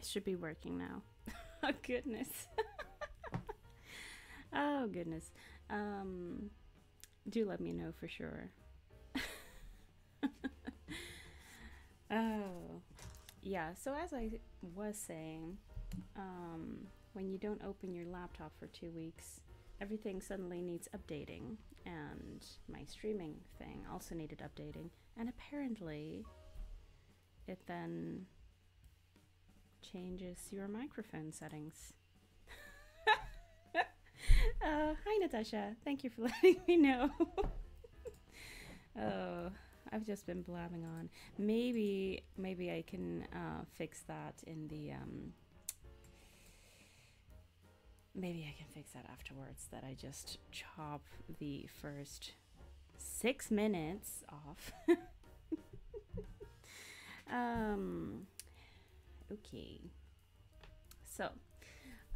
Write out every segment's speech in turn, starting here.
It should be working now. Oh, goodness. Oh, goodness. Do let me know for sure. Oh, yeah. So as I was saying, when you don't open your laptop for 2 weeks, everything suddenly needs updating, and my streaming thing also needed updating, and apparently it then changes your microphone settings. Hi Natasha, thank you for letting me know. Oh, I've just been blabbing on. Maybe I can fix that in the maybe I can fix that afterwards, that I just chop the first 6 minutes off. Okay, so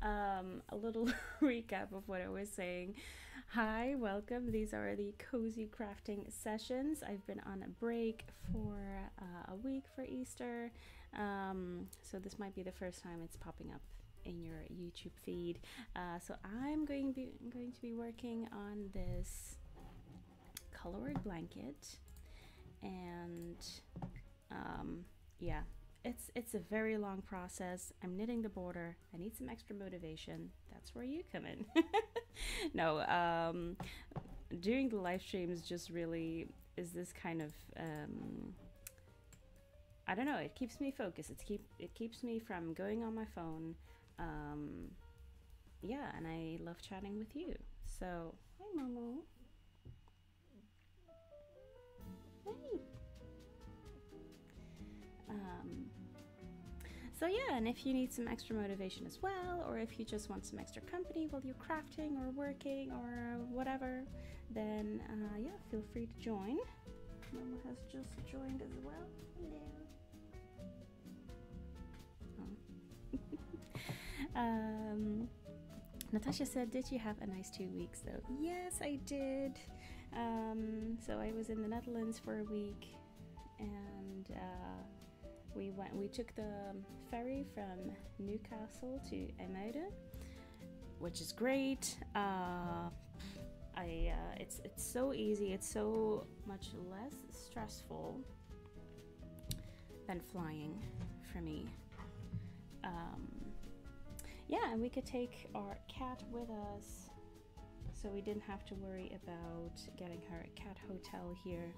a little recap of what I was saying. Hi, welcome. These are the cozy crafting sessions. I've been on a break for a week for Easter, so this might be the first time it's popping up in your YouTube feed. So I'm going to be working on this colored blanket, and yeah, it's a very long process. I'm knitting the border. I need some extra motivation. That's where you come in. No, doing the live streams just really is this kind of I don't know, it keeps me focused. It keeps me from going on my phone. Yeah, and I love chatting with you. So hi Momo. Hey. So yeah, and if you need some extra motivation as well, or if you just want some extra company while you're crafting or working or whatever, then yeah, feel free to join. Mama has just joined as well. Hello. Oh. Natasha said, did you have a nice 2 weeks though? Yes, I did. So I was in the Netherlands for a week, and we took the ferry from Newcastle to Emuiden, which is great. It's so easy, it's so much less stressful than flying for me. Yeah, and we could take our cat with us, so we didn't have to worry about getting her a cat hotel here.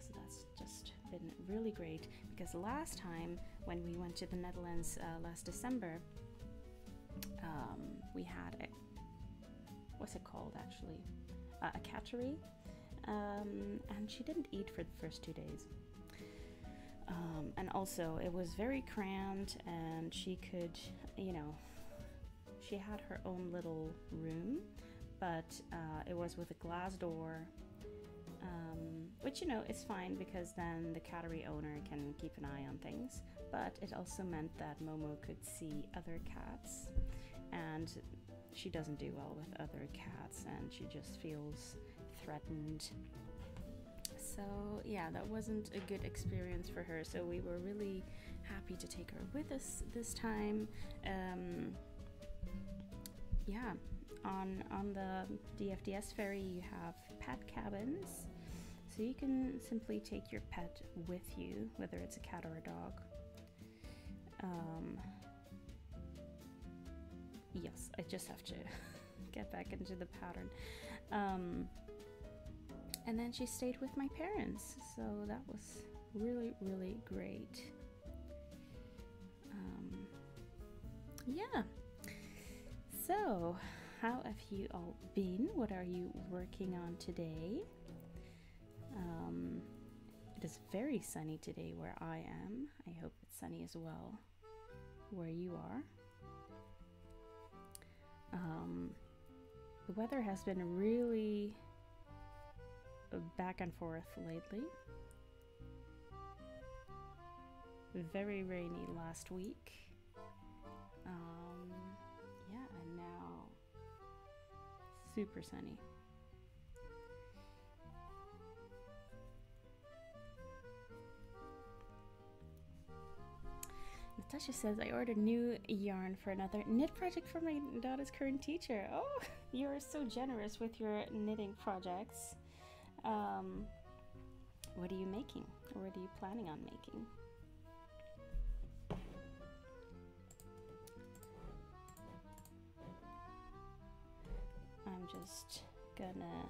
So that's just been really great, because last time when we went to the Netherlands last December, we had a, what's it called actually, a cattery, and she didn't eat for the first 2 days, and also it was very cramped, and she could, you know, she had her own little room, but it was with a glass door, which, you know, is fine, because then the cattery owner can keep an eye on things, but it also meant that Momo could see other cats, and she doesn't do well with other cats, and she just feels threatened. So yeah, that wasn't a good experience for her, so we were really happy to take her with us this time. Yeah, on the DFDS ferry you have pet cabins, so you can simply take your pet with you, whether it's a cat or a dog. Yes, I just have to get back into the pattern. And then she stayed with my parents, so that was really, really great. Yeah. So, how have you all been? What are you working on today? It is very sunny today where I am. I hope it's sunny as well where you are. The weather has been really back and forth lately. Very rainy last week. Yeah, and now super sunny. Natasha says, I ordered new yarn for another knit project for my daughter's current teacher. Oh, you are so generous with your knitting projects. What are you making? Or what are you planning on making? I'm just gonna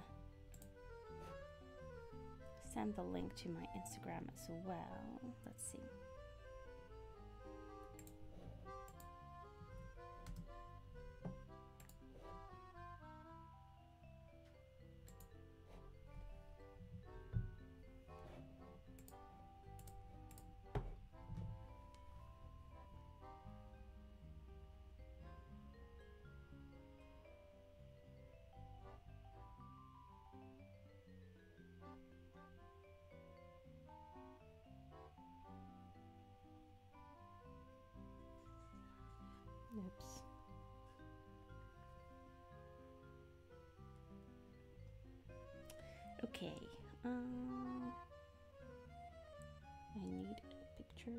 send the link to my Instagram as well. Let's see. Oops. Okay. I need a picture.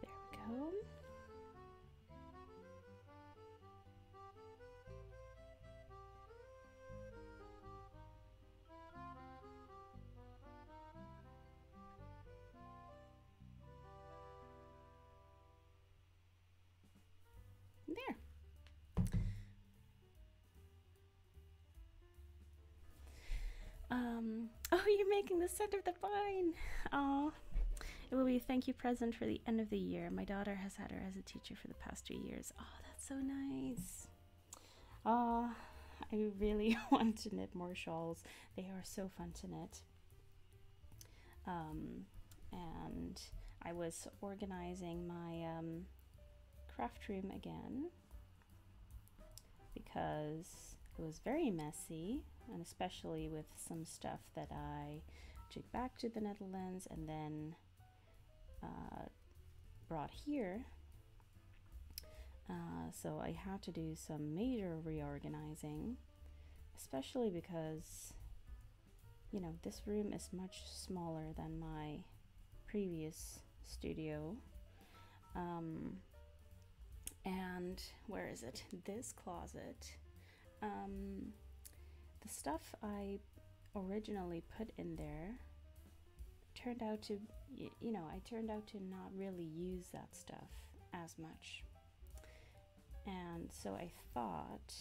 There we go. Oh, you're making the scent of the vine. Oh, it will be a thank you present for the end of the year. My daughter has had her as a teacher for the past 3 years. Oh, that's so nice. Oh, I really want to knit more shawls. They are so fun to knit. And I was organizing my craft room again because it was very messy, and especially with some stuff that I took back to the Netherlands and then brought here. So I had to do some major reorganizing, especially because, you know, this room is much smaller than my previous studio. And where is it? This closet. The stuff I originally put in there turned out to, you know, I turned out to not really use that stuff as much. And so I thought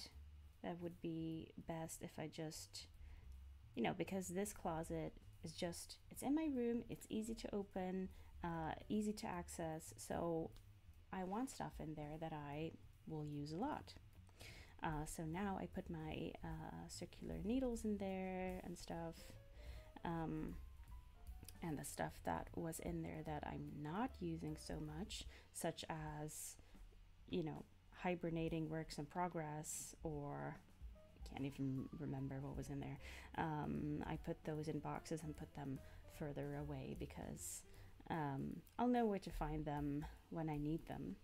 that would be best if I just, you know, because this closet is just, it's in my room, it's easy to open, easy to access. So I want stuff in there that I will use a lot. So now I put my circular needles in there and stuff, and the stuff that was in there that I'm not using so much, such as, you know, hibernating works in progress, or I can't even remember what was in there. I put those in boxes and put them further away because I'll know where to find them when I need them.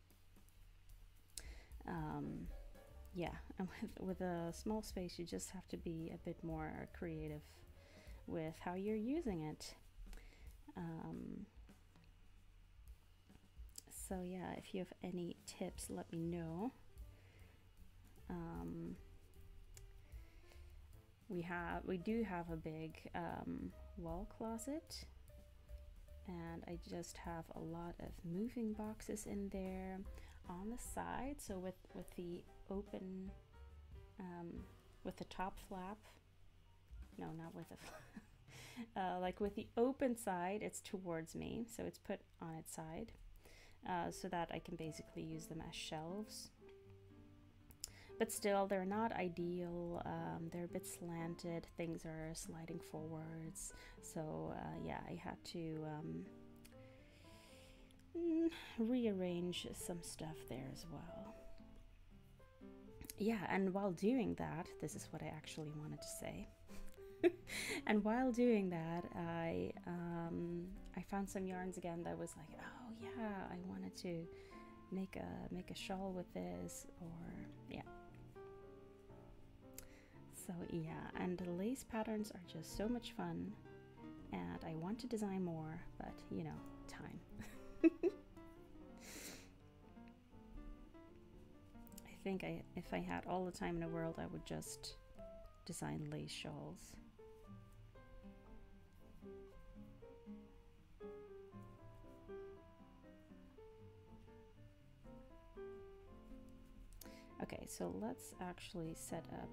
Yeah, and with a small space, you just have to be a bit more creative with how you're using it. So yeah, if you have any tips, let me know. We do have a big wall closet, and I just have a lot of moving boxes in there on the side. So with the open, with the top flap, no, not with the flap, like with the open side, it's towards me, so it's put on its side, so that I can basically use them as shelves. But still, they're not ideal. They're a bit slanted, things are sliding forwards, so yeah, I had to rearrange some stuff there as well. Yeah, and while doing that, this is what I actually wanted to say. And while doing that, I found some yarns again that was like, oh yeah, I wanted to make a shawl with this, or yeah. So yeah, and the lace patterns are just so much fun, and I want to design more, but you know, time. I think if I had all the time in the world, I would just design lace shawls. Okay, so let's actually set up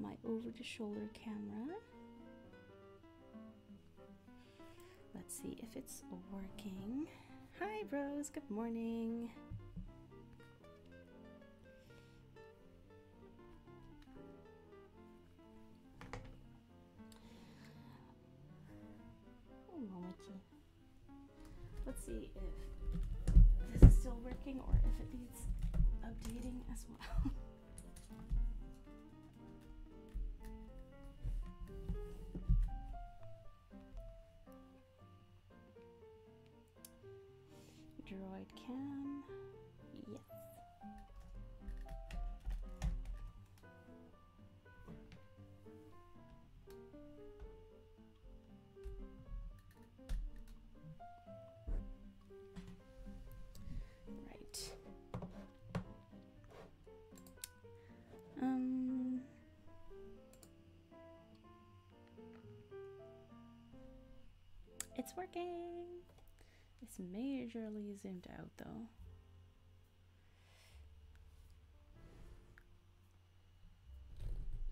my over-the-shoulder camera. Let's see if it's working. Hi, Rose, good morning. Let's see if this is still working or if it needs updating as well. Droid cam, yes. Right. It's working. It's majorly zoomed out though.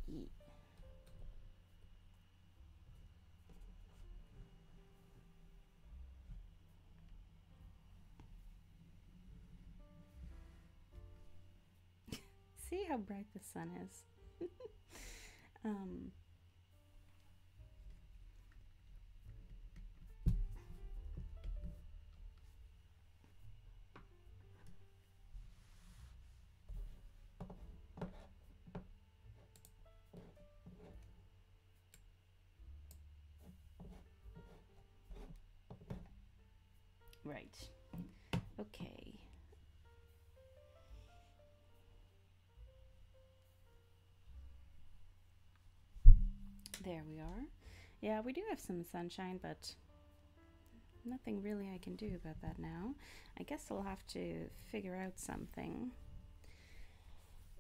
Yeah. See how bright the sun is. Right. Okay. There we are. Yeah, we do have some sunshine, but nothing really I can do about that now. I guess I'll have to figure out something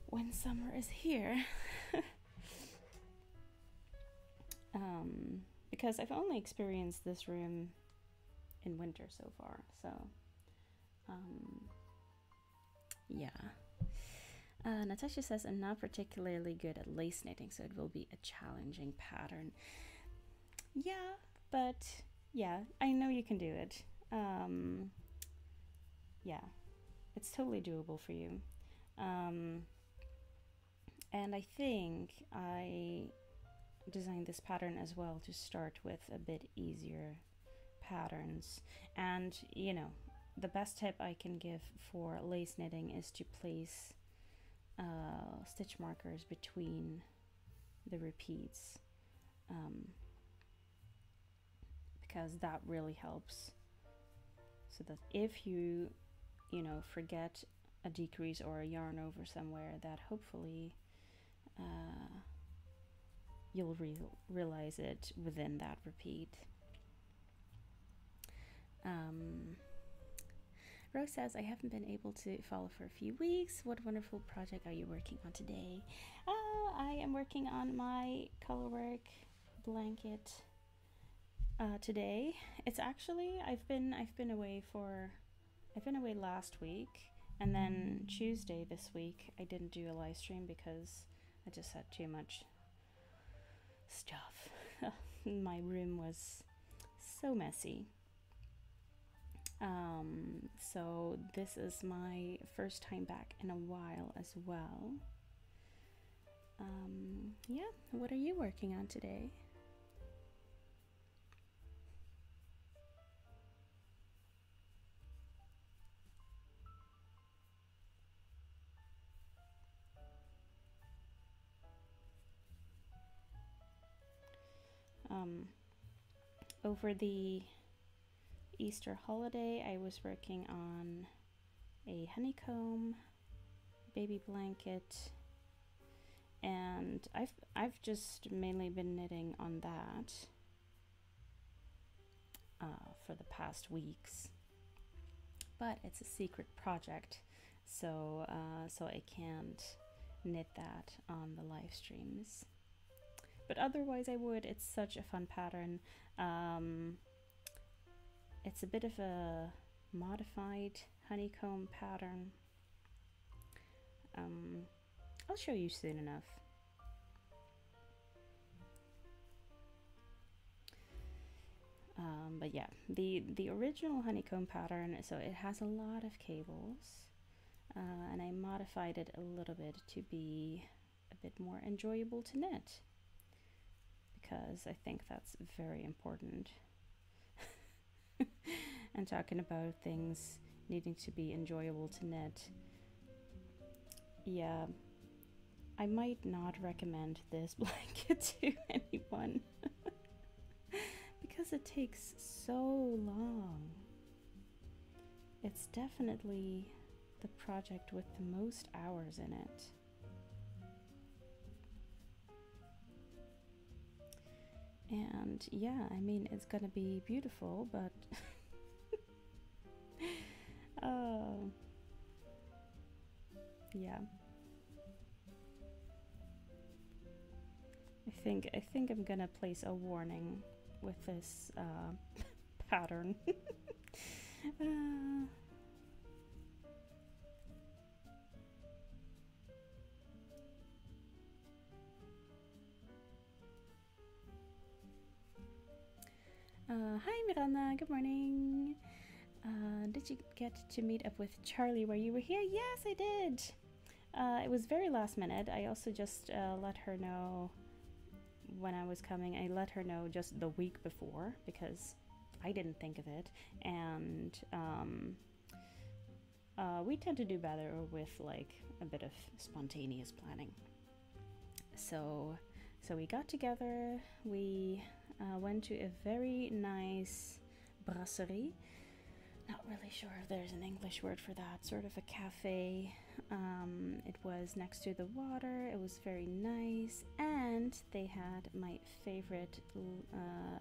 when summer is here. Because I've only experienced this room in winter so far, so yeah. Natasha says, I'm not particularly good at lace knitting, so it will be a challenging pattern. Yeah, but yeah, I know you can do it. Yeah, it's totally doable for you. And I think I designed this pattern as well to start with a bit easier patterns. And you know, the best tip I can give for lace knitting is to place stitch markers between the repeats, because that really helps, so that if you know, forget a decrease or a yarn over somewhere, that hopefully you'll realize it within that repeat. Rose says, I haven't been able to follow for a few weeks. What wonderful project are you working on today? I am working on my colorwork blanket today. It's actually, I've been away last week, and then Tuesday this week I didn't do a live stream because I just had too much stuff. My room was so messy. So this is my first time back in a while as well. Yeah, what are you working on today? Over the Easter holiday, I was working on a honeycomb, baby blanket, and I've just mainly been knitting on that for the past weeks, but it's a secret project, so so I can't knit that on the live streams. But otherwise I would. It's such a fun pattern. It's a bit of a modified honeycomb pattern. I'll show you soon enough. But yeah, the original honeycomb pattern, so it has a lot of cables, and I modified it a little bit to be a bit more enjoyable to knit, because I think that's very important. And talking about things needing to be enjoyable to knit, yeah, I might not recommend this blanket to anyone because it takes so long. It's definitely the project with the most hours in it. And yeah, I mean, it's gonna be beautiful, but oh yeah, I think I'm gonna place a warning with this pattern. Hi Miranda, good morning. Did you get to meet up with Charlie while you were here? Yes, I did. It was very last minute. I also just let her know when I was coming. I let her know just the week before because I didn't think of it. And we tend to do better with like a bit of spontaneous planning. So we got together, we went to a very nice brasserie, not really sure if there's an English word for that, sort of a cafe. It was next to the water, it was very nice, and they had my favorite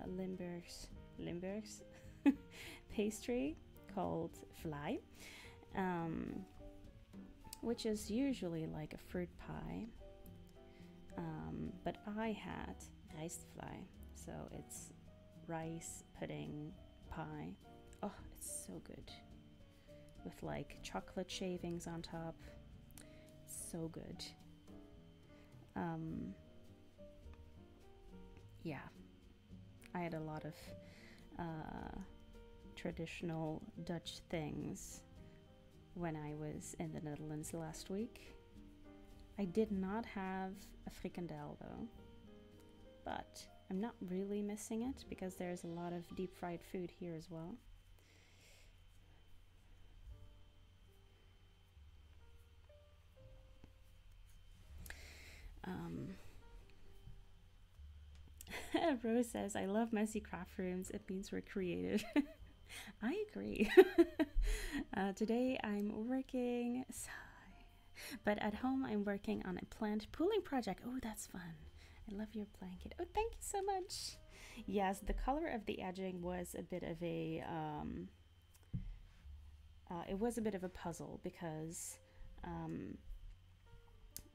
Limburgs pastry called Vlaai, which is usually like a fruit pie. But I had rijstvlaai, so it's rice pudding pie. Oh, it's so good. With like chocolate shavings on top. It's so good. Yeah, I had a lot of traditional Dutch things when I was in the Netherlands last week. I did not have a frikandel though, but I'm not really missing it because there's a lot of deep fried food here as well. Rose says, I love messy craft rooms. It means we're creative. I agree. Today I'm working. But at home, I'm working on a plant pooling project. Oh, that's fun. I love your blanket. Oh, thank you so much. Yes, the color of the edging was a bit of a, it was a bit of a puzzle because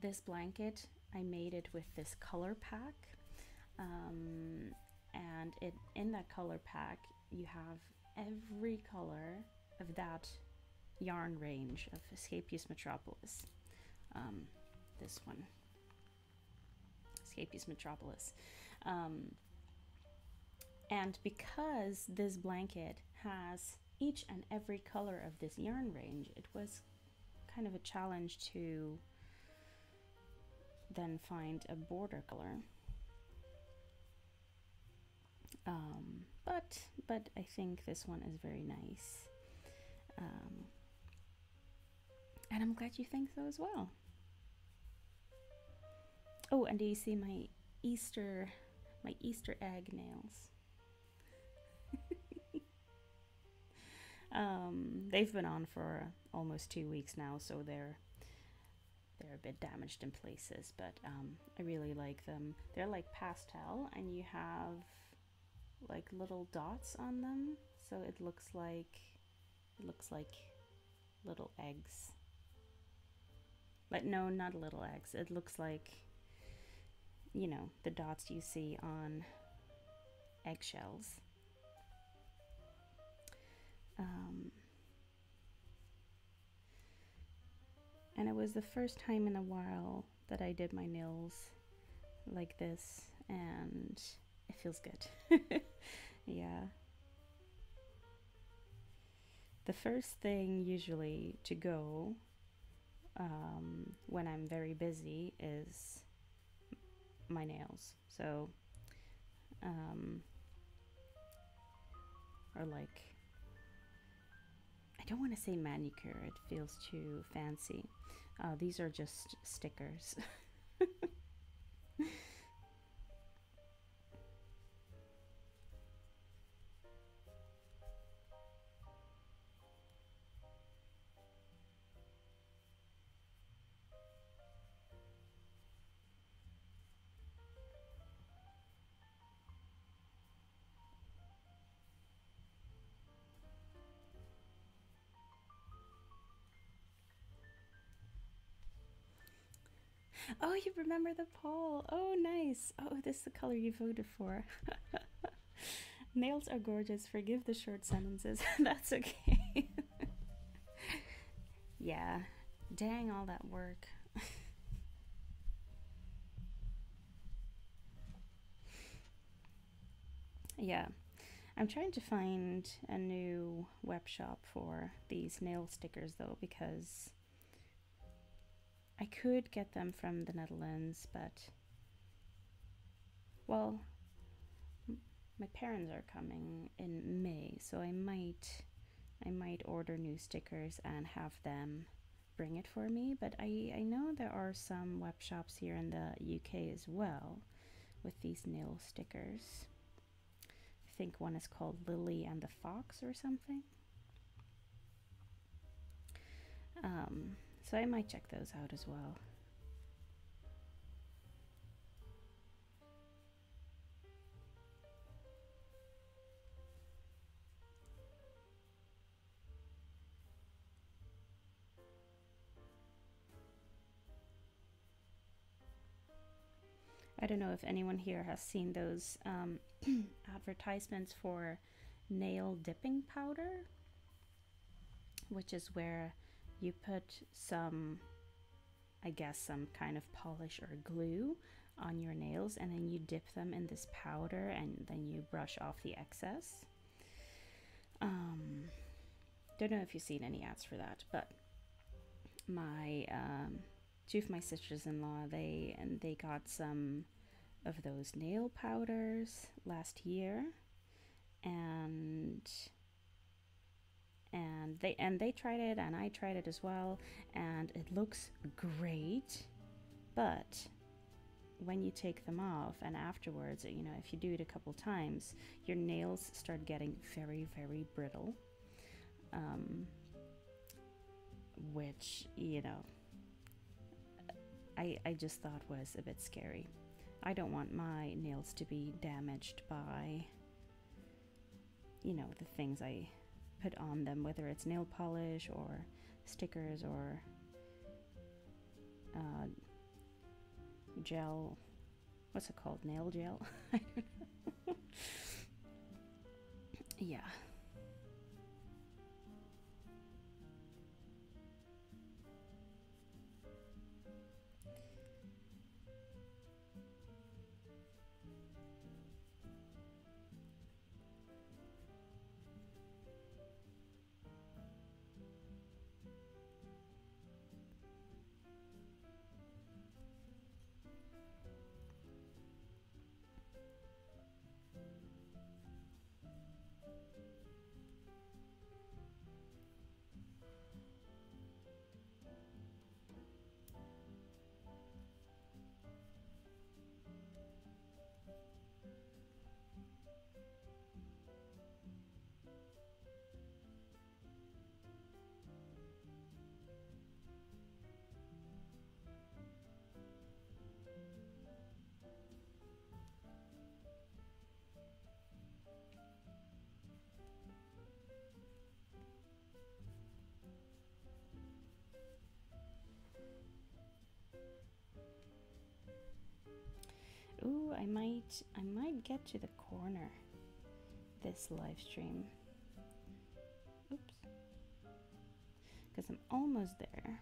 this blanket, I made it with this color pack. And in that color pack, you have every color of that yarn range of Scheepjes Metropolis. This one, Scheepjes Metropolis. And because this blanket has each and every color of this yarn range, it was kind of a challenge to then find a border color. But I think this one is very nice. And I'm glad you think so as well. Oh, and do you see my Easter egg nails? They've been on for almost 2 weeks now, so they're a bit damaged in places, but I really like them. They're like pastel, and you have like little dots on them, so it looks like little eggs. But no, not little eggs. It looks like, you know, the dots you see on eggshells. And it was the first time in a while that I did my nails like this, and it feels good. Yeah. The first thing usually to go when I'm very busy is my nails. So, or like, I don't want to say manicure, it feels too fancy. These are just stickers. Oh, you remember the poll. Oh, nice. Oh, this is the color you voted for. Nails are gorgeous. Forgive the short sentences. That's okay. Yeah. Dang, all that work. Yeah. I'm trying to find a new web shop for these nail stickers, though, because I could get them from the Netherlands, but, well, my parents are coming in May, so I might order new stickers and have them bring it for me. But I know there are some web shops here in the UK as well with these nail stickers. I think one is called Lily and the Fox or something. So I might check those out as well. I don't know if anyone here has seen those advertisements for nail dipping powder, which is where you put some, I guess, some kind of polish or glue on your nails, and then you dip them in this powder, and then you brush off the excess. Don't know if you've seen any ads for that, but my two of my sisters-in-law, they got some of those nail powders last year, and they tried it, and I tried it as well, and it looks great. But when you take them off and afterwards, you know, if you do it a couple times, your nails start getting very, very brittle, which, you know, I just thought was a bit scary. I don't want my nails to be damaged by, you know, the things I put on them, whether it's nail polish or stickers or gel. What's it called? Nail gel? I don't know. Yeah. Ooh, I might get to the corner this live stream. Oops. Because I'm almost there.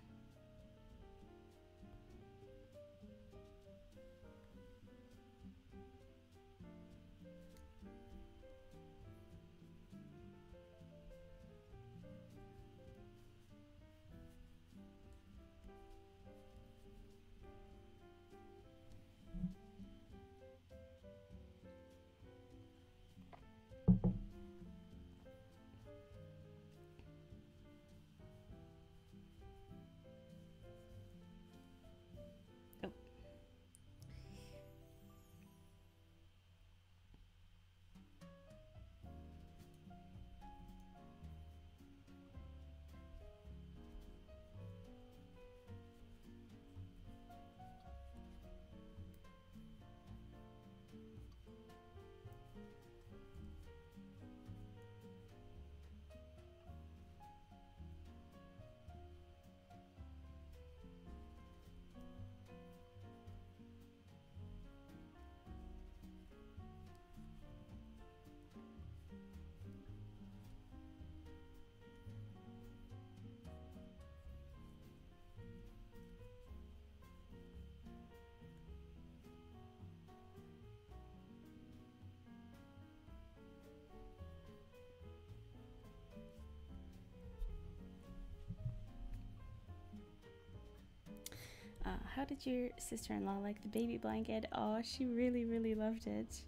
How did your sister-in-law like the baby blanket? Oh, she really, really loved it.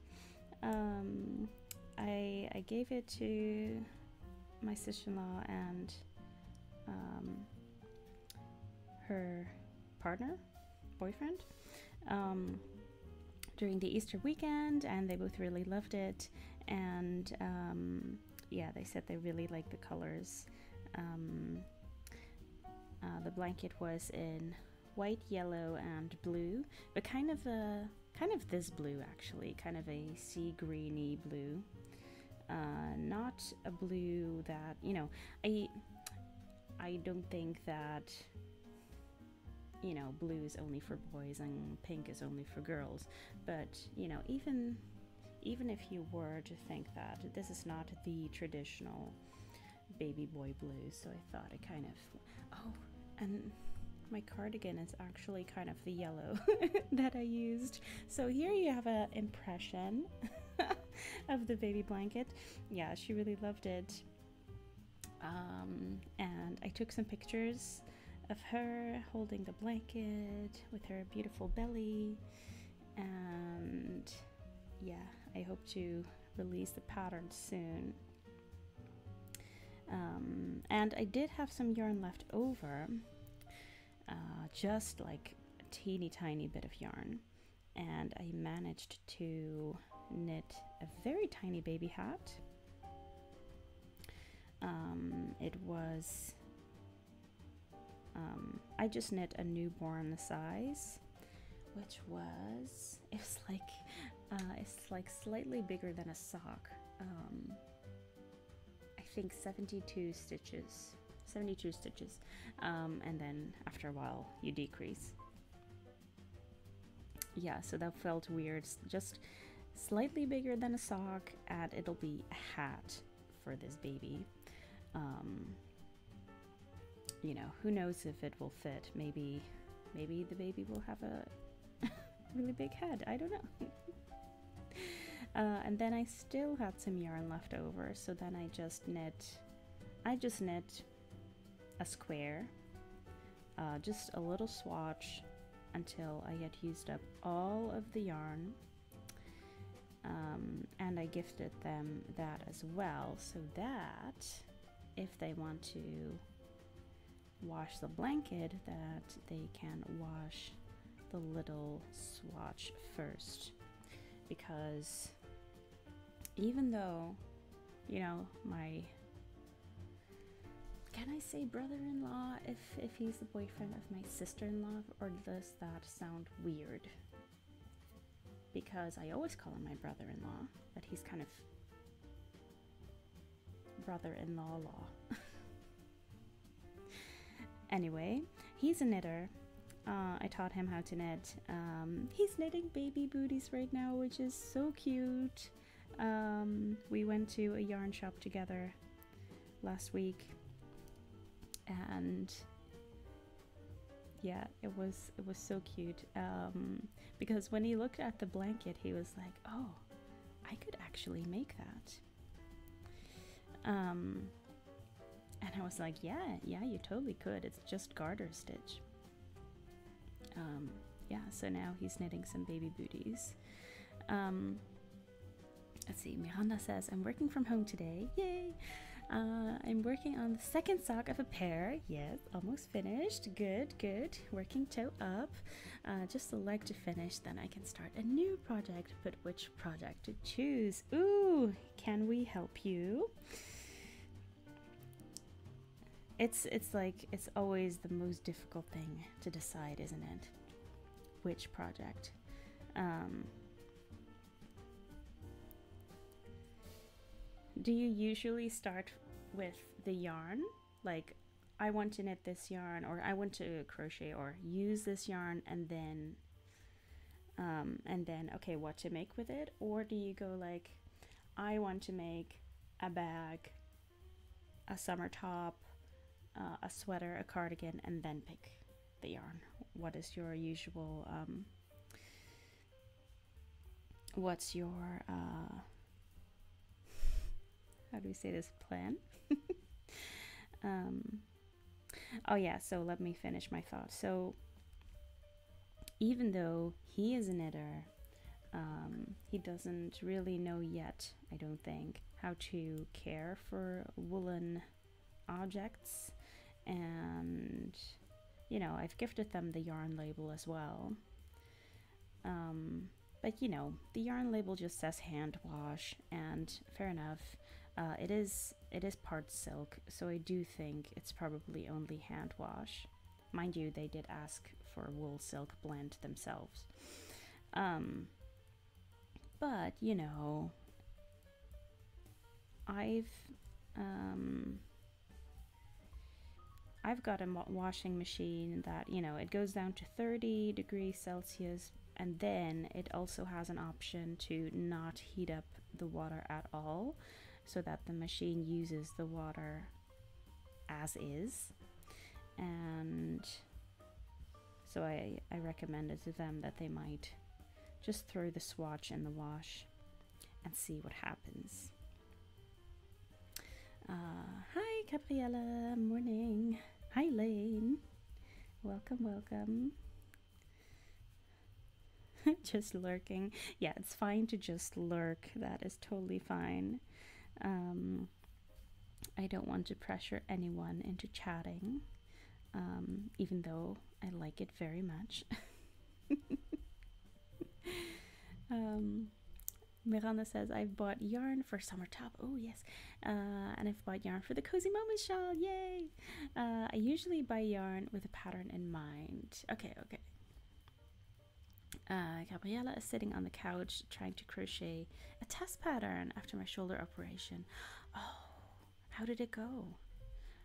I gave it to my sister-in-law and her partner, boyfriend, during the Easter weekend, and they both really loved it. And yeah, they said they really liked the colors. The blanket was in white, yellow, and blue, but kind of this blue actually, kind of a sea greeny blue, not a blue that, you know, I don't think that, you know, blue is only for boys and pink is only for girls, but you know, even if you were to think that, this is not the traditional baby boy blue. So I thought it kind of, oh, and my cardigan is actually kind of the yellow that I used. So here you have an impression of the baby blanket. Yeah, she really loved it. And I took some pictures of her holding the blanket with her beautiful belly. And yeah, I hope to release the pattern soon. And I did have some yarn left over. Just like a teeny tiny bit of yarn, and I managed to knit a very tiny baby hat. It was I just knit a newborn size, which was it's like slightly bigger than a sock. I think 72 stitches. 72 stitches, and then after a while you decrease. Yeah, so that felt weird. Just slightly bigger than a sock, and it'll be a hat for this baby. You know, who knows if it will fit. Maybe the baby will have a really big head. I don't know. And then I still had some yarn left over, so then I just knit a square, just a little swatch until I had used up all of the yarn, and I gifted them that as well, so that if they want to wash the blanket, that they can wash the little swatch first, because even though, you know, my can I say brother-in-law if he's the boyfriend of my sister-in-law, or does that sound weird? Because I always call him my brother-in-law, but he's kind of brother-in-law-law. Anyway, he's a knitter, I taught him how to knit. He's knitting baby booties right now, which is so cute. We went to a yarn shop together last week, and yeah, it was so cute, because when he looked at the blanket, he was like, oh, I could actually make that. And I was like, yeah, you totally could. It's just garter stitch. Yeah, so now he's knitting some baby booties. Let's see, Miranda says, I'm working from home today. Yay! I'm working on the second sock of a pair. Yes, almost finished. Good, good. Working toe up. Just the leg to finish, then I can start a new project. But which project to choose? Ooh, can we help you? It's like, it's always the most difficult thing to decide, isn't it? Which project? Do you usually start with the yarn? Like, I want to knit this yarn, or I want to crochet or use this yarn, and then okay, what to make with it? Or do you go like, I want to make a bag, a summer top, a sweater, a cardigan, and then pick the yarn? What is your usual, what's your, how do we say this, plan? Oh yeah, so let me finish my thought. So even though he is a knitter, he doesn't really know yet, I don't think, how to care for woolen objects. And, you know, I've gifted them the yarn label as well. But, you know, the yarn label just says hand wash, and fair enough. It is part silk, so I do think it's probably only hand wash. Mind you, they did ask for wool silk blend themselves. But, you know, I've got a washing machine that, you know, it goes down to 30 degrees Celsius, and then it also has an option to not heat up the water at all, so that the machine uses the water as is. And so I recommended to them that they might just throw the swatch in the wash and see what happens. Hi Gabriella, morning. Hi Lane, welcome. Just lurking. Yeah, it's fine to just lurk. That is totally fine. I don't want to pressure anyone into chatting, even though I like it very much. Miranda says, I've bought yarn for summer top. Oh yes. And I've bought yarn for the Cozy Moment shawl. Yay. I usually buy yarn with a pattern in mind. Okay. Gabriella is sitting on the couch trying to crochet a test pattern after my shoulder operation. Oh, how did it go?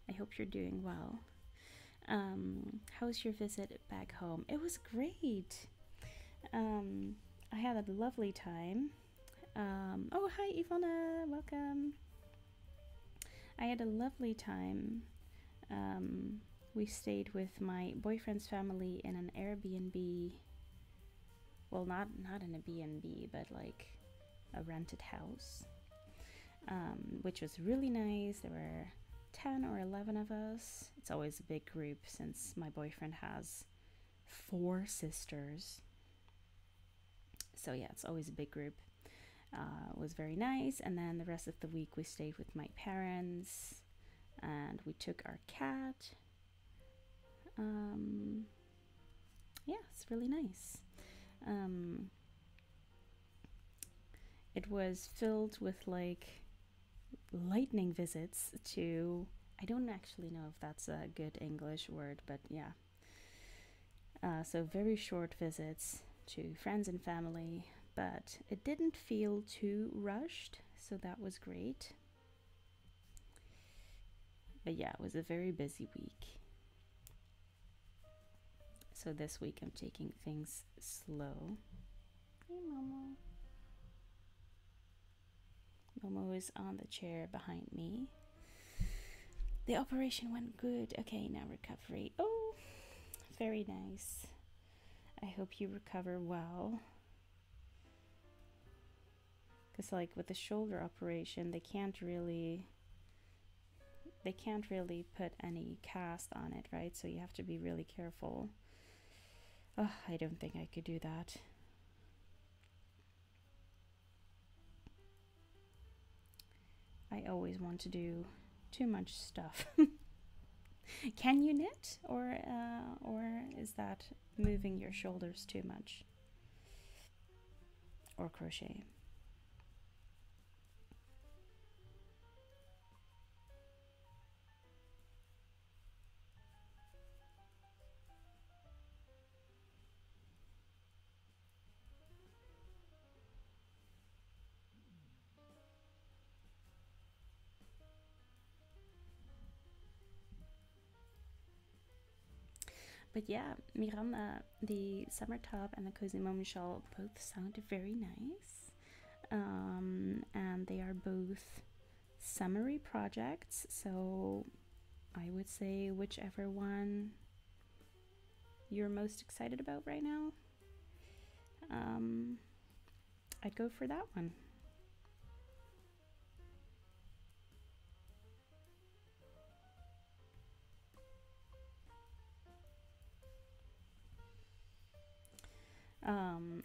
I hope you're doing well. How was your visit back home? It was great. I had a lovely time. Oh, hi Ivana, welcome. I had a lovely time. We stayed with my boyfriend's family in an Airbnb. Well, not in a B&B, but like a rented house, which was really nice. There were 10 or 11 of us. It's always a big group since my boyfriend has 4 sisters. So yeah, it's always a big group. It was very nice. And then the rest of the week we stayed with my parents, and we took our cat. Yeah, it's really nice. It was filled with like lightning visits to, I don't actually know if that's a good English word, but yeah. So very short visits to friends and family, but it didn't feel too rushed, so that was great. But yeah, it was a very busy week. So So this week I'm taking things slow. Hey, Momo. Momo is on the chair behind me. The operation went good. Okay, now recovery. Oh, very nice. I hope you recover well. Because like with the shoulder operation, they can't really put any cast on it, right? So you have to be really careful. Oh, I don't think I could do that. I always want to do too much stuff. Can you knit, or is that moving your shoulders too much? Or crochet? But yeah, Miranda, the summer top and the cozy Momo shawl both sound very nice, and they are both summery projects, so I would say whichever one you're most excited about right now, I'd go for that one.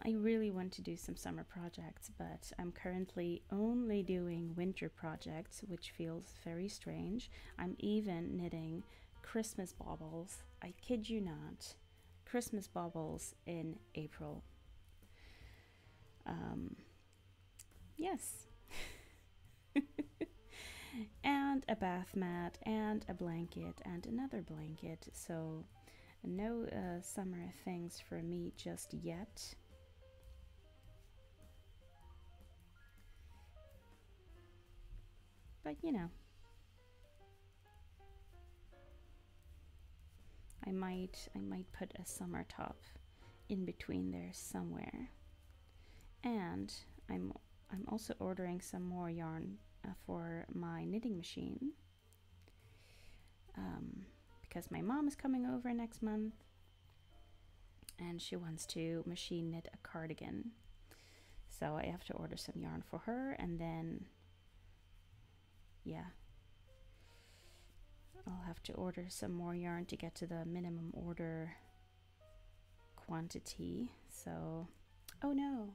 I really want to do some summer projects, but I'm currently only doing winter projects, which feels very strange. I'm even knitting Christmas baubles, I kid you not, Christmas baubles in April. Yes. And a bath mat, and a blanket, and another blanket, so... no summer things for me just yet. But you know, I might put a summer top in between there somewhere. And I'm also ordering some more yarn for my knitting machine. Because my mom is coming over next month and she wants to machine knit a cardigan, so I have to order some yarn for her, and then yeah, I'll have to order some more yarn to get to the minimum order quantity. So oh no.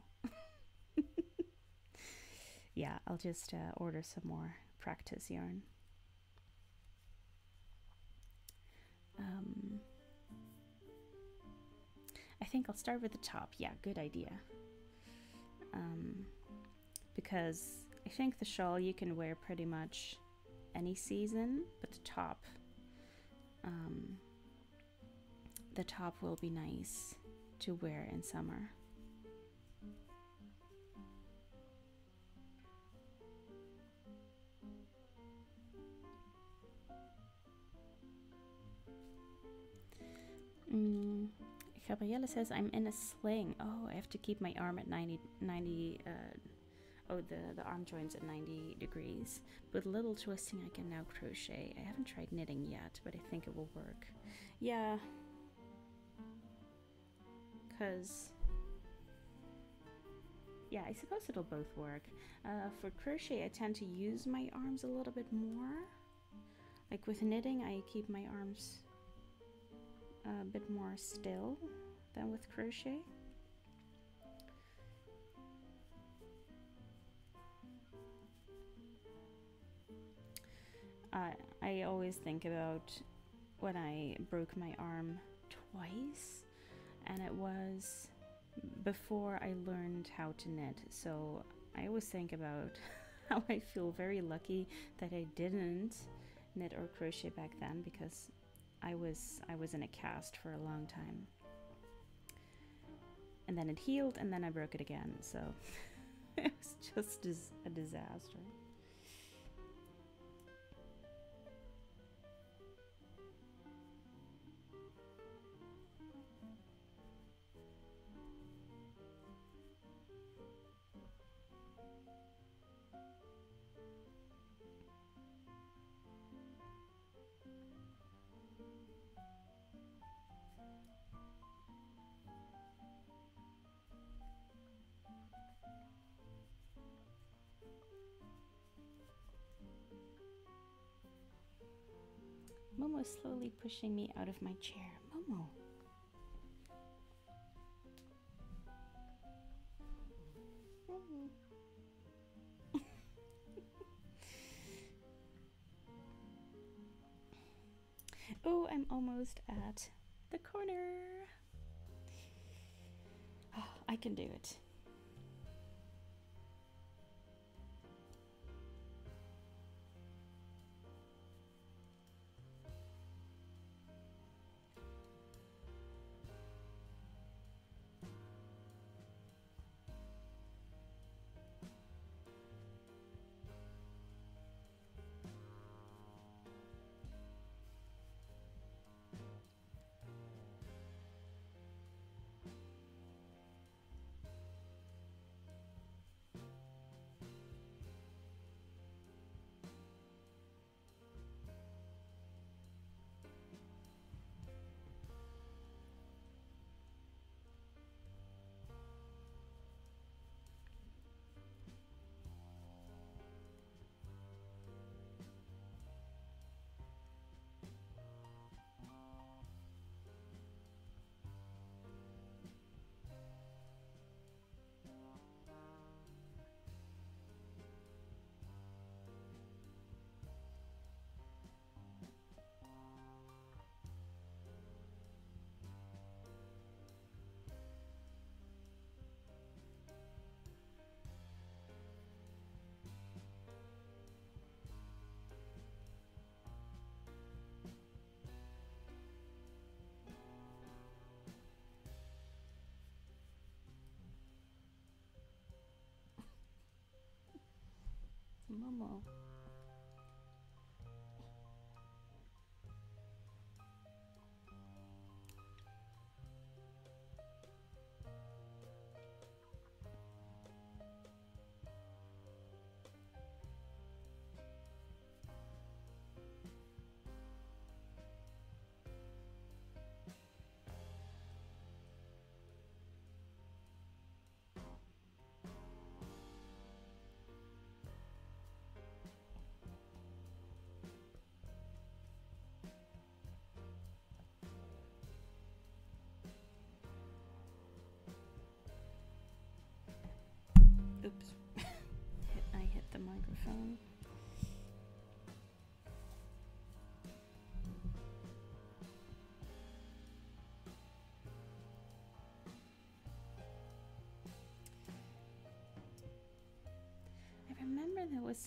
Yeah, I'll just order some more practice yarn. I think I'll start with the top. Yeah, good idea. Because I think the shawl you can wear pretty much any season, but the top will be nice to wear in summer. Gabriella says, I'm in a sling. Oh, I have to keep my arm at 90, the arm joints at 90 degrees. With little twisting, I can now crochet. I haven't tried knitting yet, but I think it will work. Yeah. Because, yeah, I suppose it'll both work. For crochet, I tend to use my arms a little bit more. Like with knitting, I keep my arms a bit more still than with crochet. I always think about when I broke my arm twice, and it was before I learned how to knit, so I always think about how I feel very lucky that I didn't knit or crochet back then, because I was in a cast for a long time, and then it healed, and then I broke it again, so it was just a disaster. Momo is slowly pushing me out of my chair. Momo. Momo. Oh, I'm almost at the corner. Oh, I can do it. Momo. Oops, I hit the microphone. I remember there was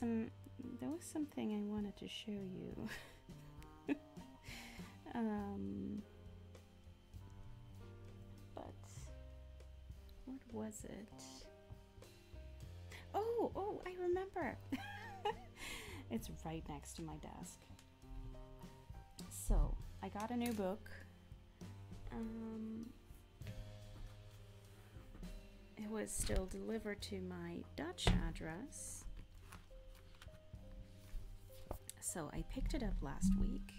something I wanted to show you. But what was it? Oh, I remember. It's right next to my desk. So I got a new book. It was still delivered to my Dutch address. So I picked it up last week.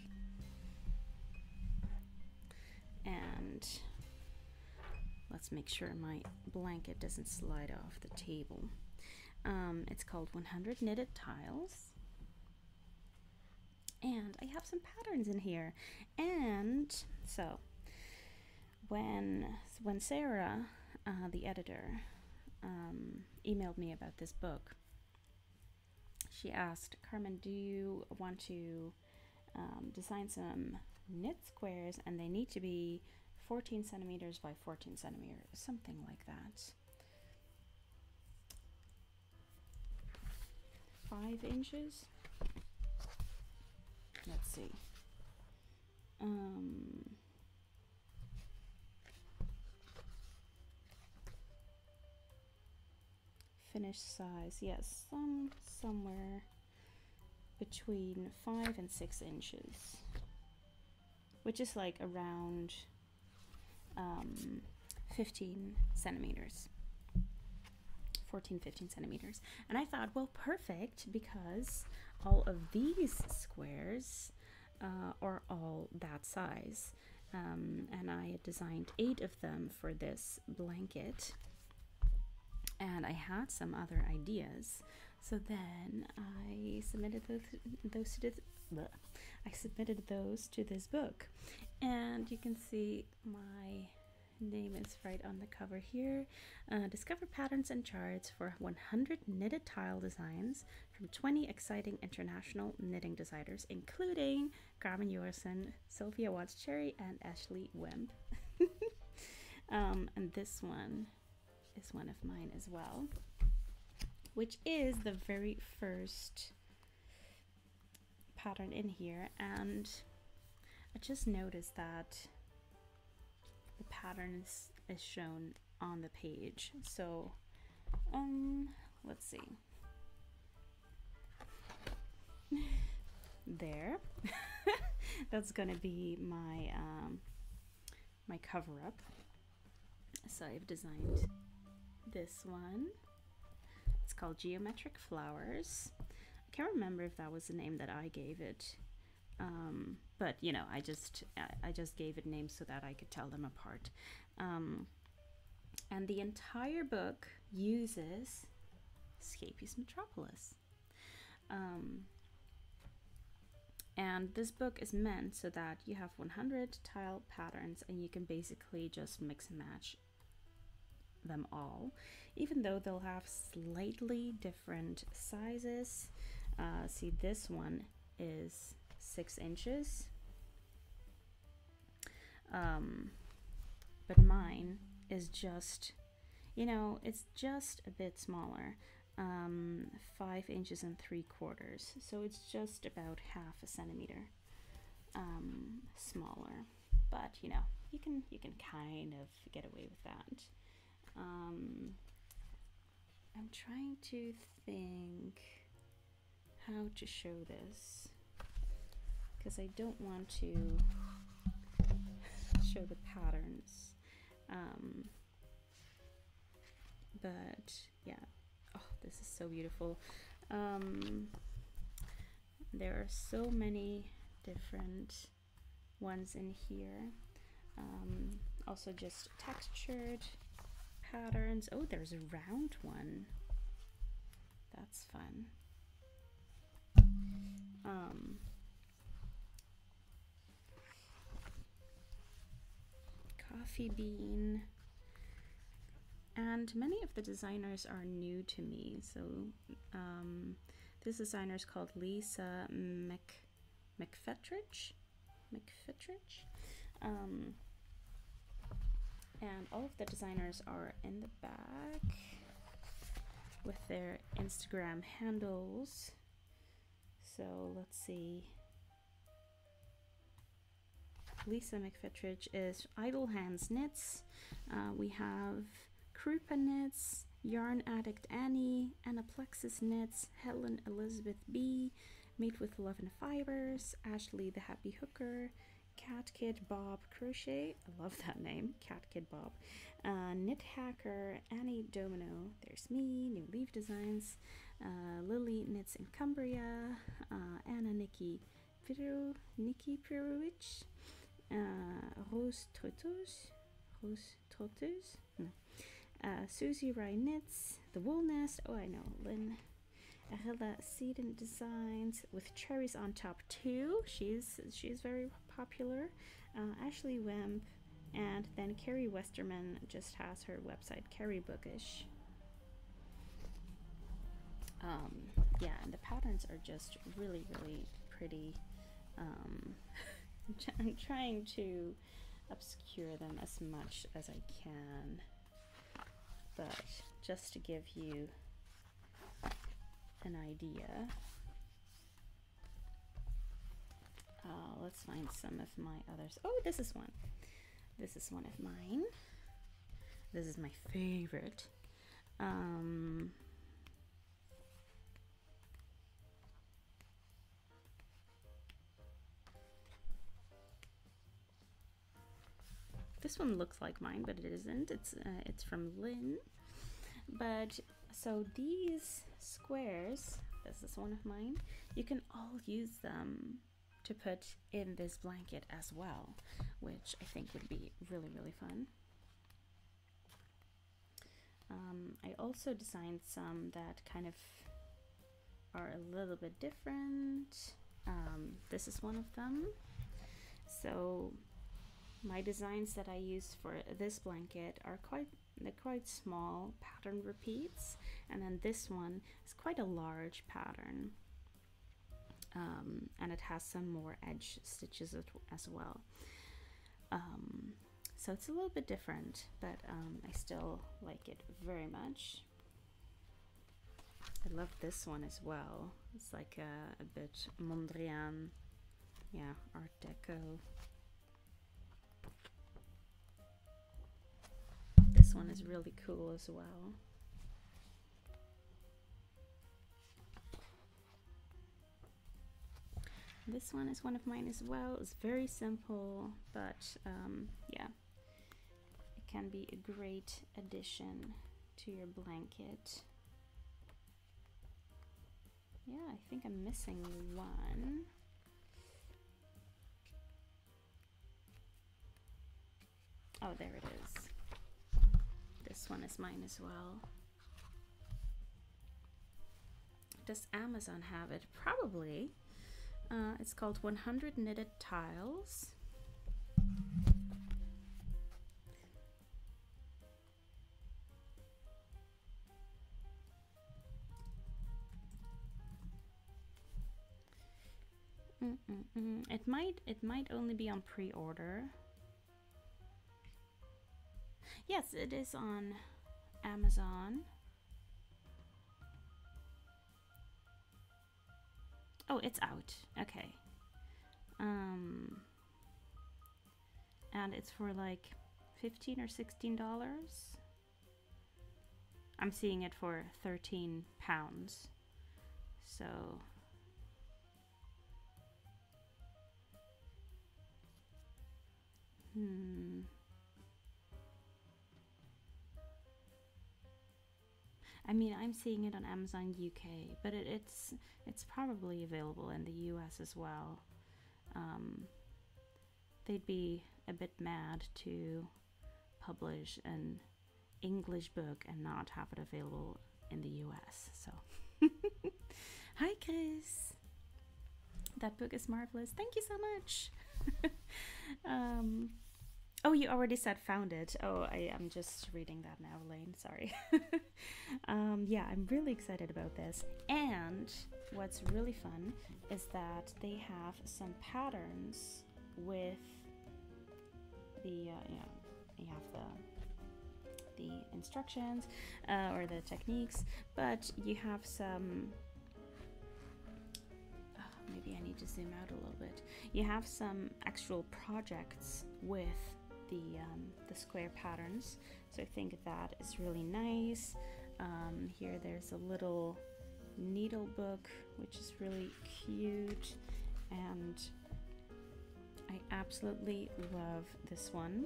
And let's make sure my blanket doesn't slide off the table. It's called 100 Knitted Tiles, and I have some patterns in here. And so when Sarah, the editor, emailed me about this book, she asked, Carmen, do you want to design some knit squares, and they need to be 14 centimeters by 14 centimeters, something like that. 5 inches. Let's see. Finish size, yes, somewhere between 5 and 6 inches, which is like around 15 centimeters. 15 centimeters. And I thought, well, perfect, because all of these squares are all that size, and I had designed 8 of them for this blanket, and I had some other ideas, So then I submitted those to this. I submitted those to this book, and you can see my name is right on the cover here. Discover patterns and charts for 100 knitted tile designs from 20 exciting international knitting designers, including Carmen Jorissen, Sylvia Watts Cherry, and Ashley Wimp. And this one is one of mine as well, which is the very first pattern in here. And I just noticed that the pattern is shown on the page. So let's see. There. That's gonna be my my cover up. So I've designed this one. It's called Geometric Flowers. I can't remember if that was the name that I gave it, but you know, I just gave it names so that I could tell them apart. And the entire book uses Scheepjes Metropolis, and this book is meant so that you have 100 tile patterns and you can basically just mix and match them all, even though they'll have slightly different sizes. See, this one is 6 inches, but mine is just, you know, it's just a bit smaller, 5 inches and 3/4, so it's just about half a centimeter smaller, but you know, you can kind of get away with that. I'm trying to think how to show this, because I don't want to show the patterns, but yeah, oh, this is so beautiful. There are so many different ones in here, also just textured patterns. Oh, there's a round one. That's fun. Coffee bean. And many of the designers are new to me. So this designer is called Lisa McFetridge. And all of the designers are in the back with their Instagram handles. So let's see. Lisa McFetridge is Idle Hands Knits. We have Krupa Knits, Yarn Addict Annie, Anna Plexus Knits, Helen Elizabeth B, Made with Love and Fibers, Ashley the Happy Hooker, Cat Kid Bob Crochet, I love that name, Cat Kid Bob, Knit Hacker Annie Domino, there's me, New Leaf Designs, Lily Knits in Cumbria, Anna Nikki Pirovich, Rose Totus, Susie Reinitz, The Wool Nest, oh I know, Lynn Arella, Seed and Designs With Cherries on Top too. She's very popular. Ashley Wimp, and then Carrie Westerman just has her website, Carrie Bookish. Yeah, and the patterns are just really, really pretty. I'm trying to obscure them as much as I can, but just to give you an idea. Let's find some of my others. Oh, this is one. This is one of mine. This is my favorite. This one looks like mine, but it isn't. It's from Lynn. But so these squares, this is one of mine, you can all use them to put in this blanket as well, which I think would be really, really fun. I also designed some that kind of are a little bit different. This is one of them. So my designs that I use for this blanket are quite small pattern repeats, and then this one is quite a large pattern, and it has some more edge stitches as well. So it's a little bit different, but I still like it very much. I love this one as well. It's like a bit Mondrian, yeah, Art Deco. This one is really cool as well. This one is one of mine as well. It's very simple, but yeah, it can be a great addition to your blanket. Yeah, I think I'm missing one. Oh, there it is. This one is mine as well. Does Amazon have it? Probably. It's called 100 Knitted Tiles. It might only be on pre-order. Yes, it is on Amazon. Oh, it's out. Okay. And it's for like $15 or $16. I'm seeing it for £13. So I mean, I'm seeing it on Amazon UK, but it's probably available in the US as well. They'd be a bit mad to publish an English book and not have it available in the US, so. Hi, Chris! That book is marvelous. Thank you so much! Oh, you already said found it. Oh, I'm just reading that now, Elaine. Sorry. Yeah, I'm really excited about this. And what's really fun is that they have some patterns with the, you know, you have the instructions or the techniques, but you have some. Maybe I need to zoom out a little bit. You have some actual projects with the square patterns, so I think that is really nice. Here there's a little needle book, which is really cute, and I absolutely love this one.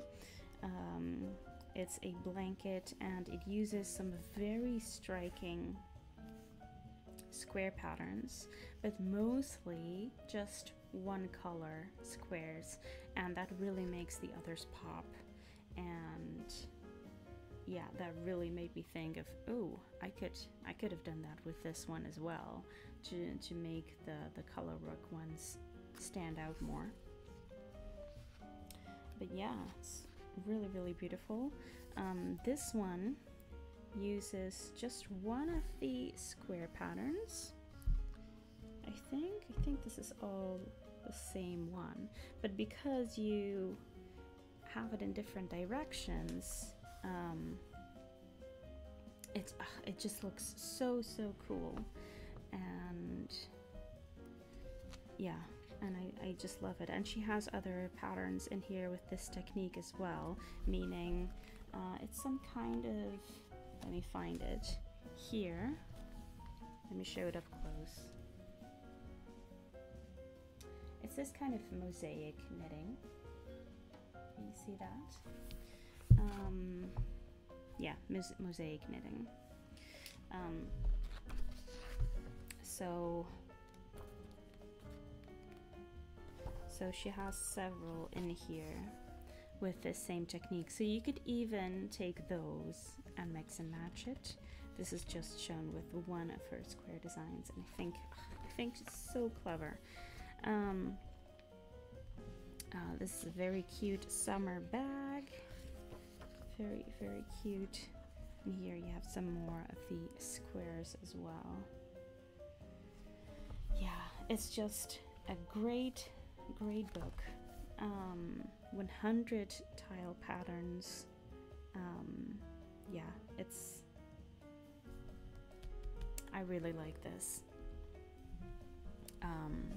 It's a blanket and it uses some very striking square patterns, but mostly just one color squares, and that really makes the others pop. And yeah, that really made me think of, oh, I could have done that with this one as well, to make the color work ones stand out more. But yeah, it's really, really beautiful. This one uses just one of the square patterns. I think this is all the same one, but because you have it in different directions, it just looks so cool. And yeah, and I just love it. And she has other patterns in here with this technique as well, meaning it's some kind of, let me find it here, let me show it up close. It's this kind of mosaic knitting. Can you see that? Yeah, mosaic knitting. So she has several in here with this same technique, so you could even take those and mix and match it, This is just shown with one of her square designs, and I think it's so clever. This is a very cute summer bag, very cute. And here you have some more of the squares as well. Yeah, it's just a great book. 100 tile patterns. Yeah, I really like this.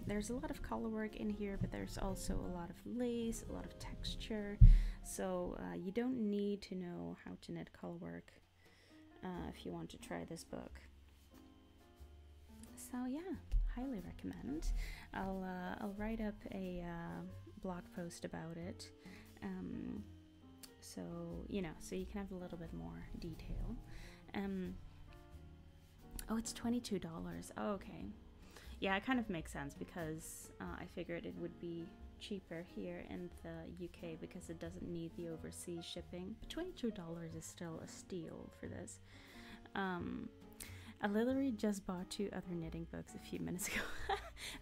There's a lot of color work in here, but there's also a lot of lace, a lot of texture, so you don't need to know how to knit color work if you want to try this book. So yeah, highly recommend. I'll write up a blog post about it, so you know, so you can have a little bit more detail. Oh, it's $22. Oh, okay. Yeah, it kind of makes sense because I figured it would be cheaper here in the UK because it doesn't need the overseas shipping. But $22 is still a steal for this. I literally just bought 2 other knitting books a few minutes ago.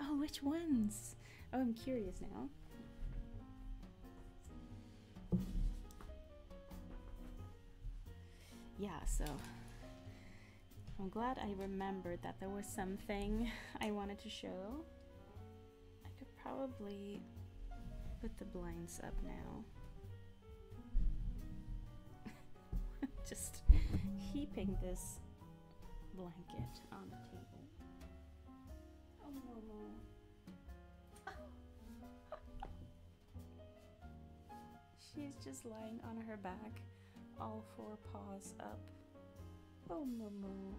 Oh, which ones? Oh, I'm curious now. Yeah, so I'm glad I remembered that there was something I wanted to show. I could probably put the blinds up now. Just heaping this blanket on the table. Oh, Momo. She's just lying on her back, all 4 paws up. Oh, Momo.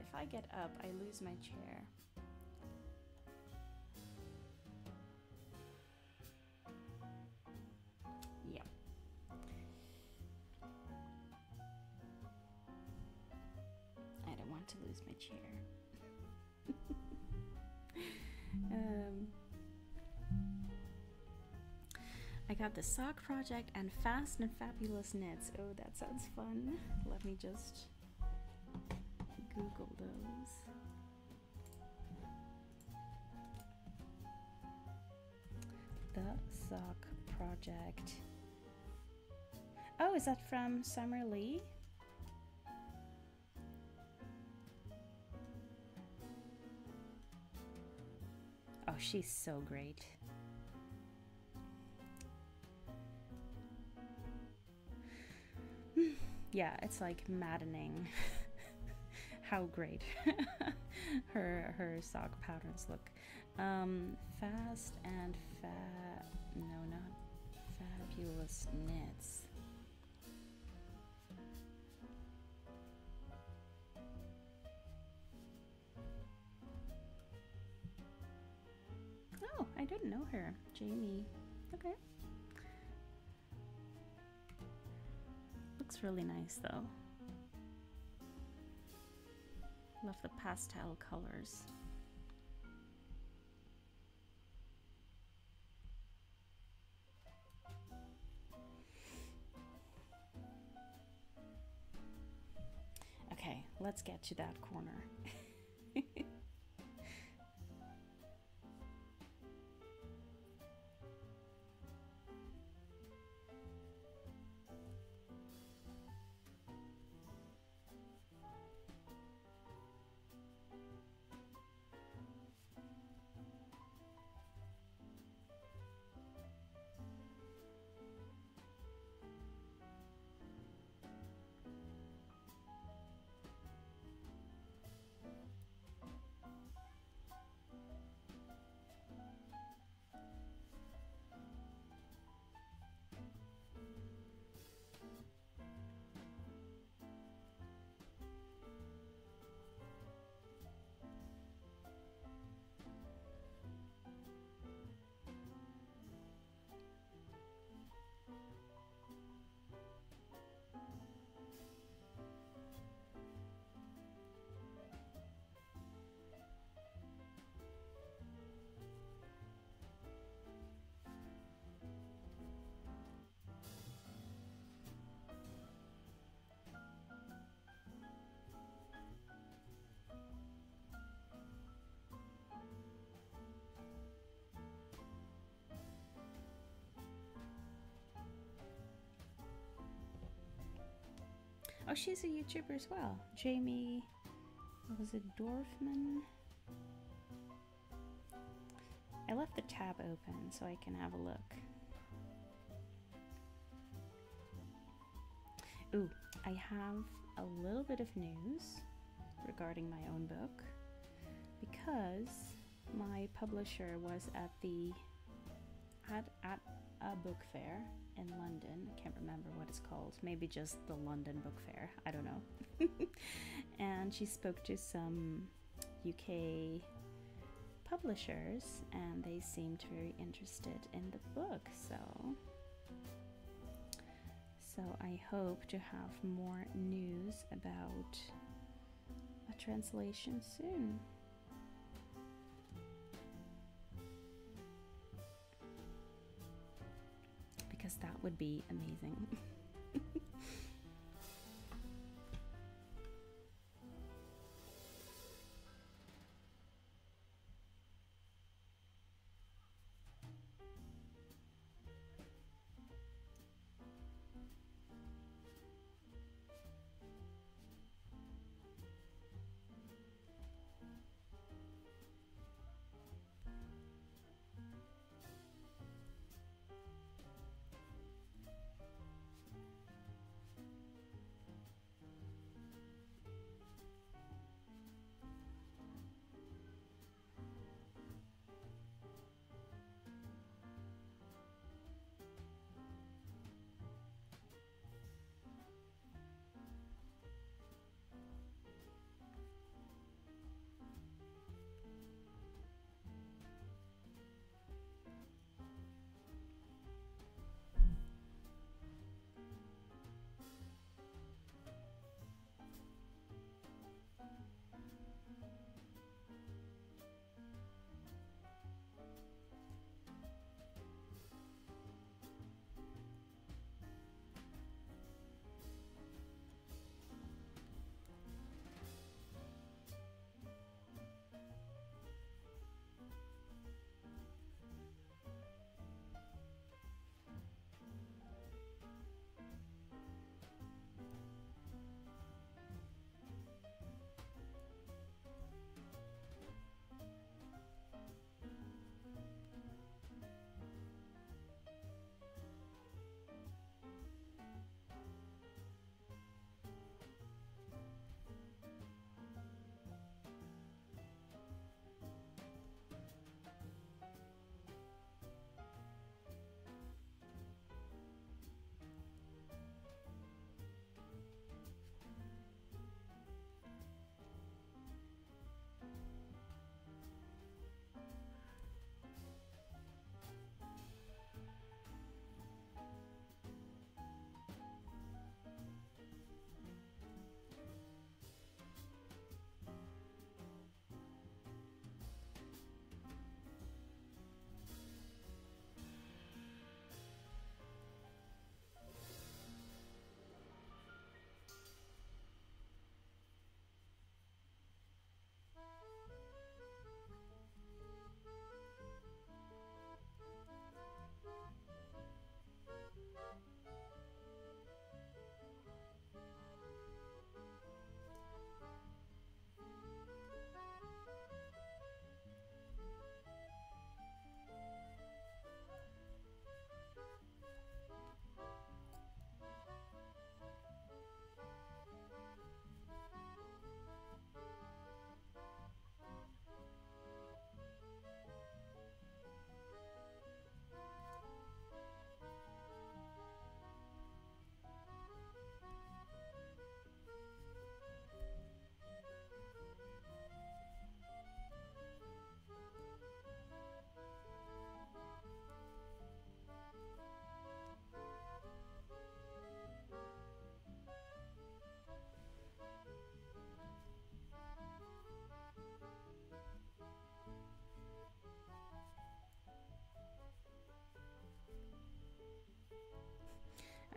If I get up, I lose my chair. Yeah. I don't want to lose my chair. I got The Sock Project and Fast and Fabulous Knits. Oh, that sounds fun. Let me just Google those. The Sock Project. Oh, is that from Summer Lee? Oh, she's so great. Yeah, it's like maddening how great her sock patterns look. Fast and not Fabulous Knits. Oh, I didn't know her, Jamie. Okay. Looks really nice though. Love the pastel colors. Okay, let's get to that corner. she's a YouTuber as well. Jamie, what was it, Dorfman? I left the tab open so I can have a look. Ooh, I have a little bit of news regarding my own book, because my publisher was at a book fair in London. I can't remember what it's called, maybe just the London Book Fair, I don't know. And she spoke to some UK publishers and they seemed very interested in the book, so I hope to have more news about a translation soon. Because that would be amazing.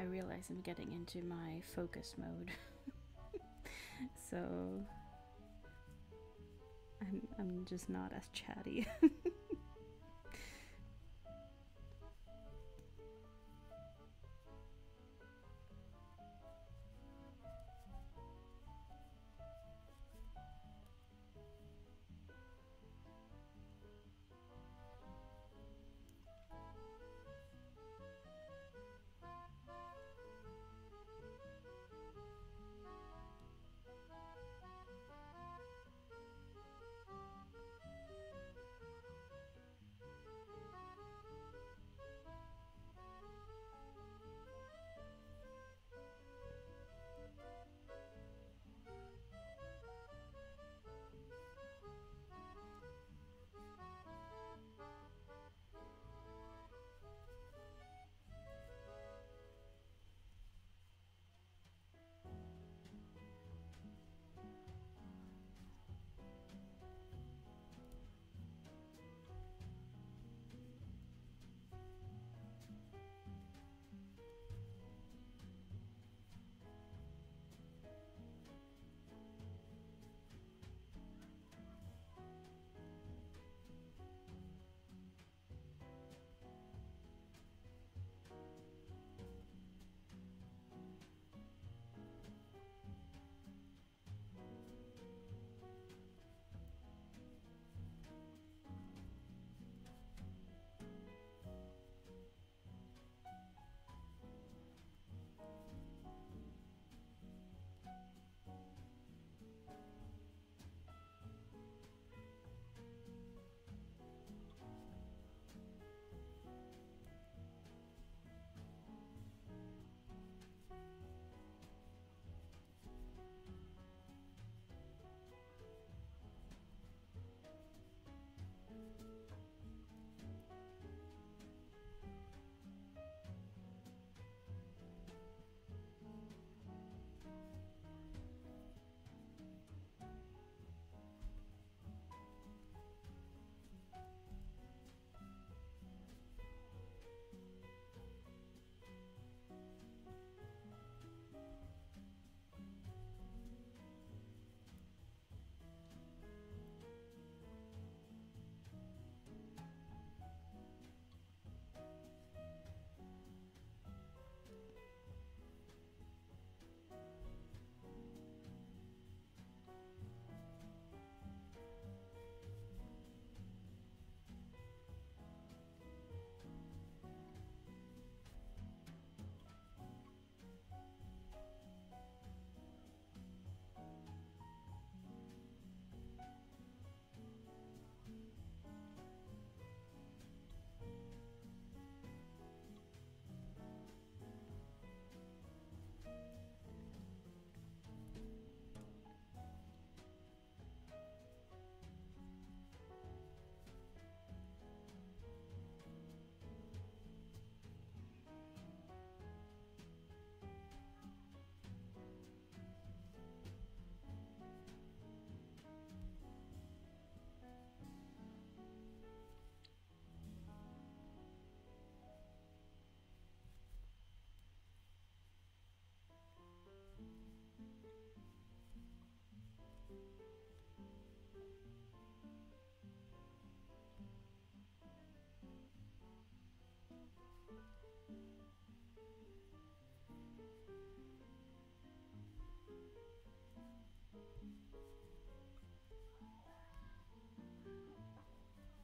I realize I'm getting into my focus mode. So I'm just not as chatty.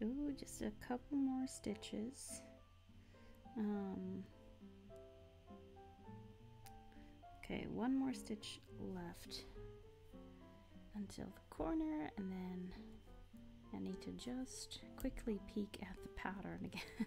Ooh, just a couple more stitches. Okay, one more stitch left until the corner, and then I need to just quickly peek at the pattern again.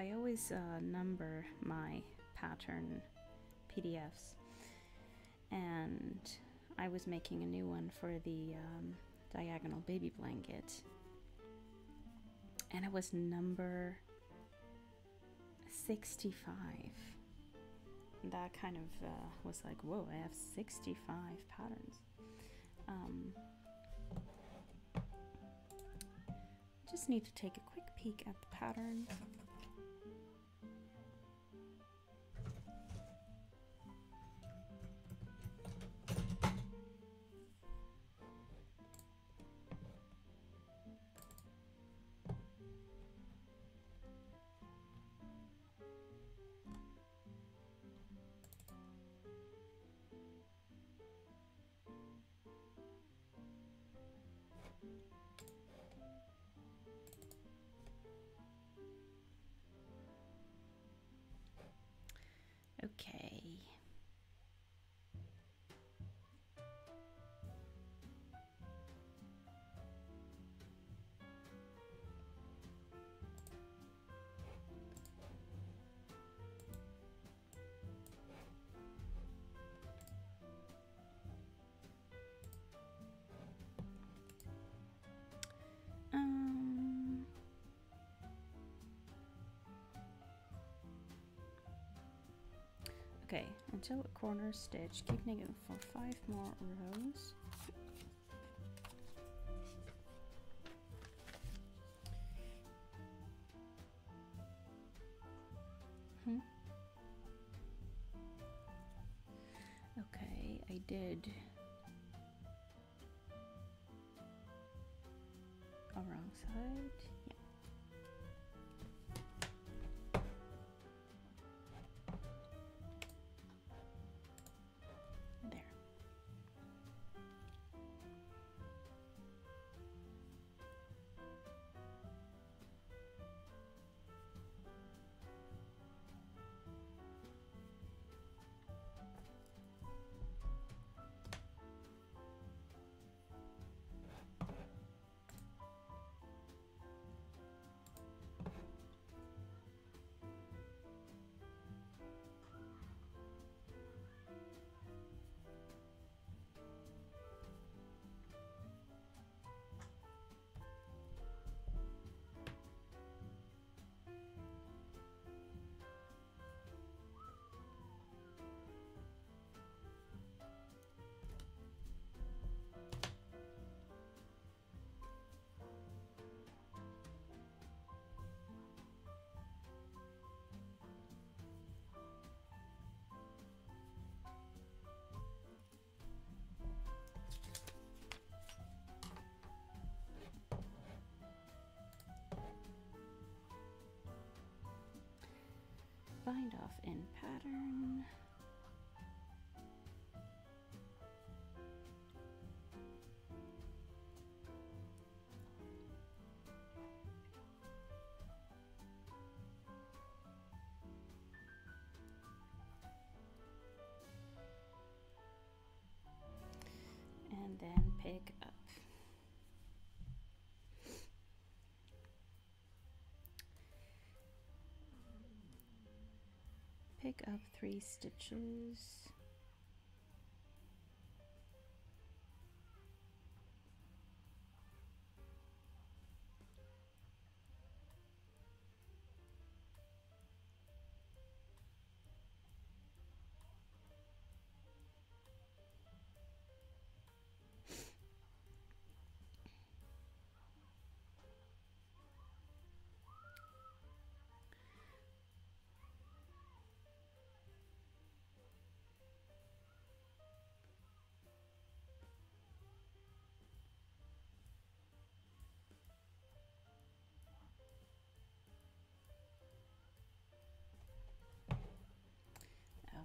I always number my pattern PDFs, and I was making a new one for the diagonal baby blanket, and it was number 65. And that kind of was like, whoa, I have 65 patterns. Just need to take a quick peek at the pattern. Okay. Okay, until a corner stitch, keep knitting for 5 more rows. Okay, I did. Oh, wrong side. Yeah. Bind off in pattern. And then pick up. pick up 3 stitches.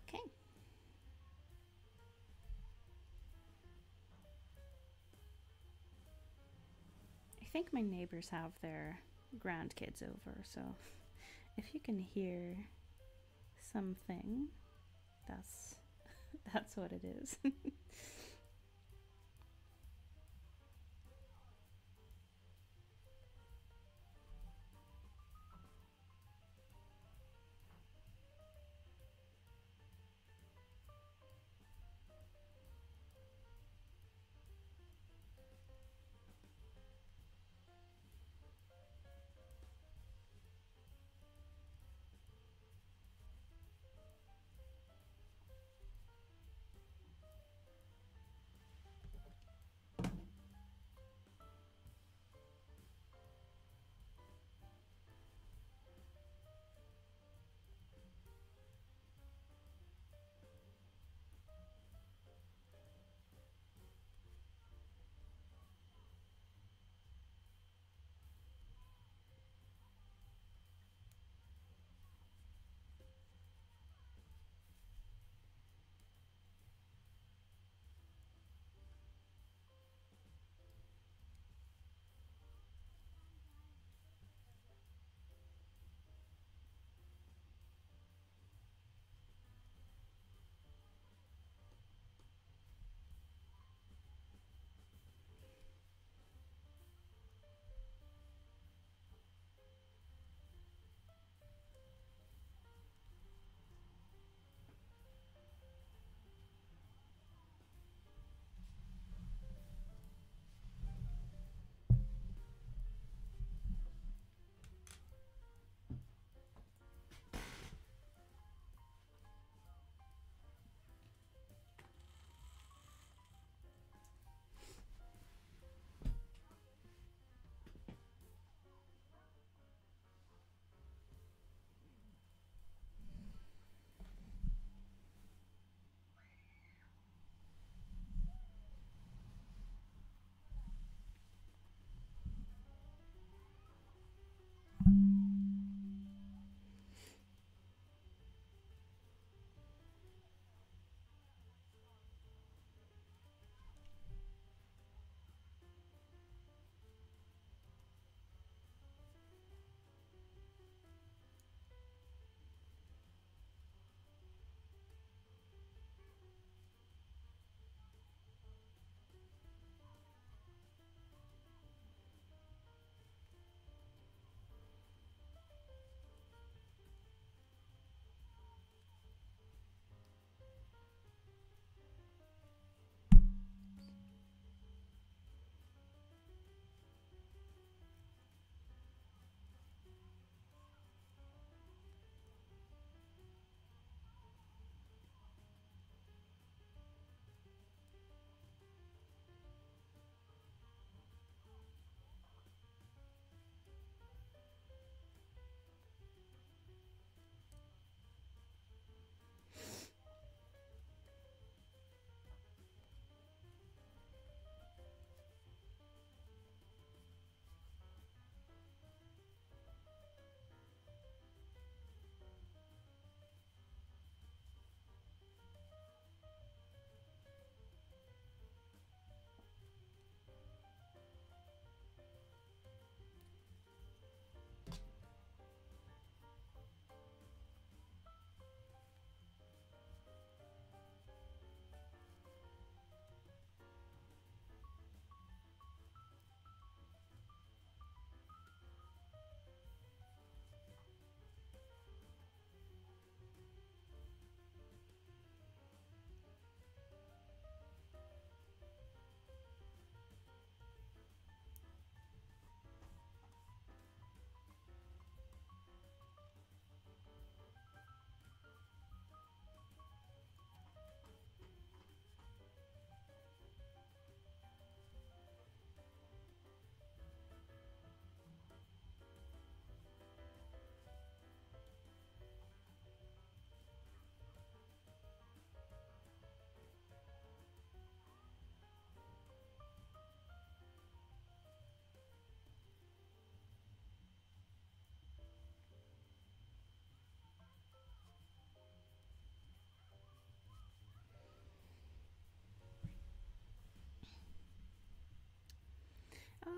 Okay. I think my neighbors have their grandkids over, so if you can hear something, that's what it is.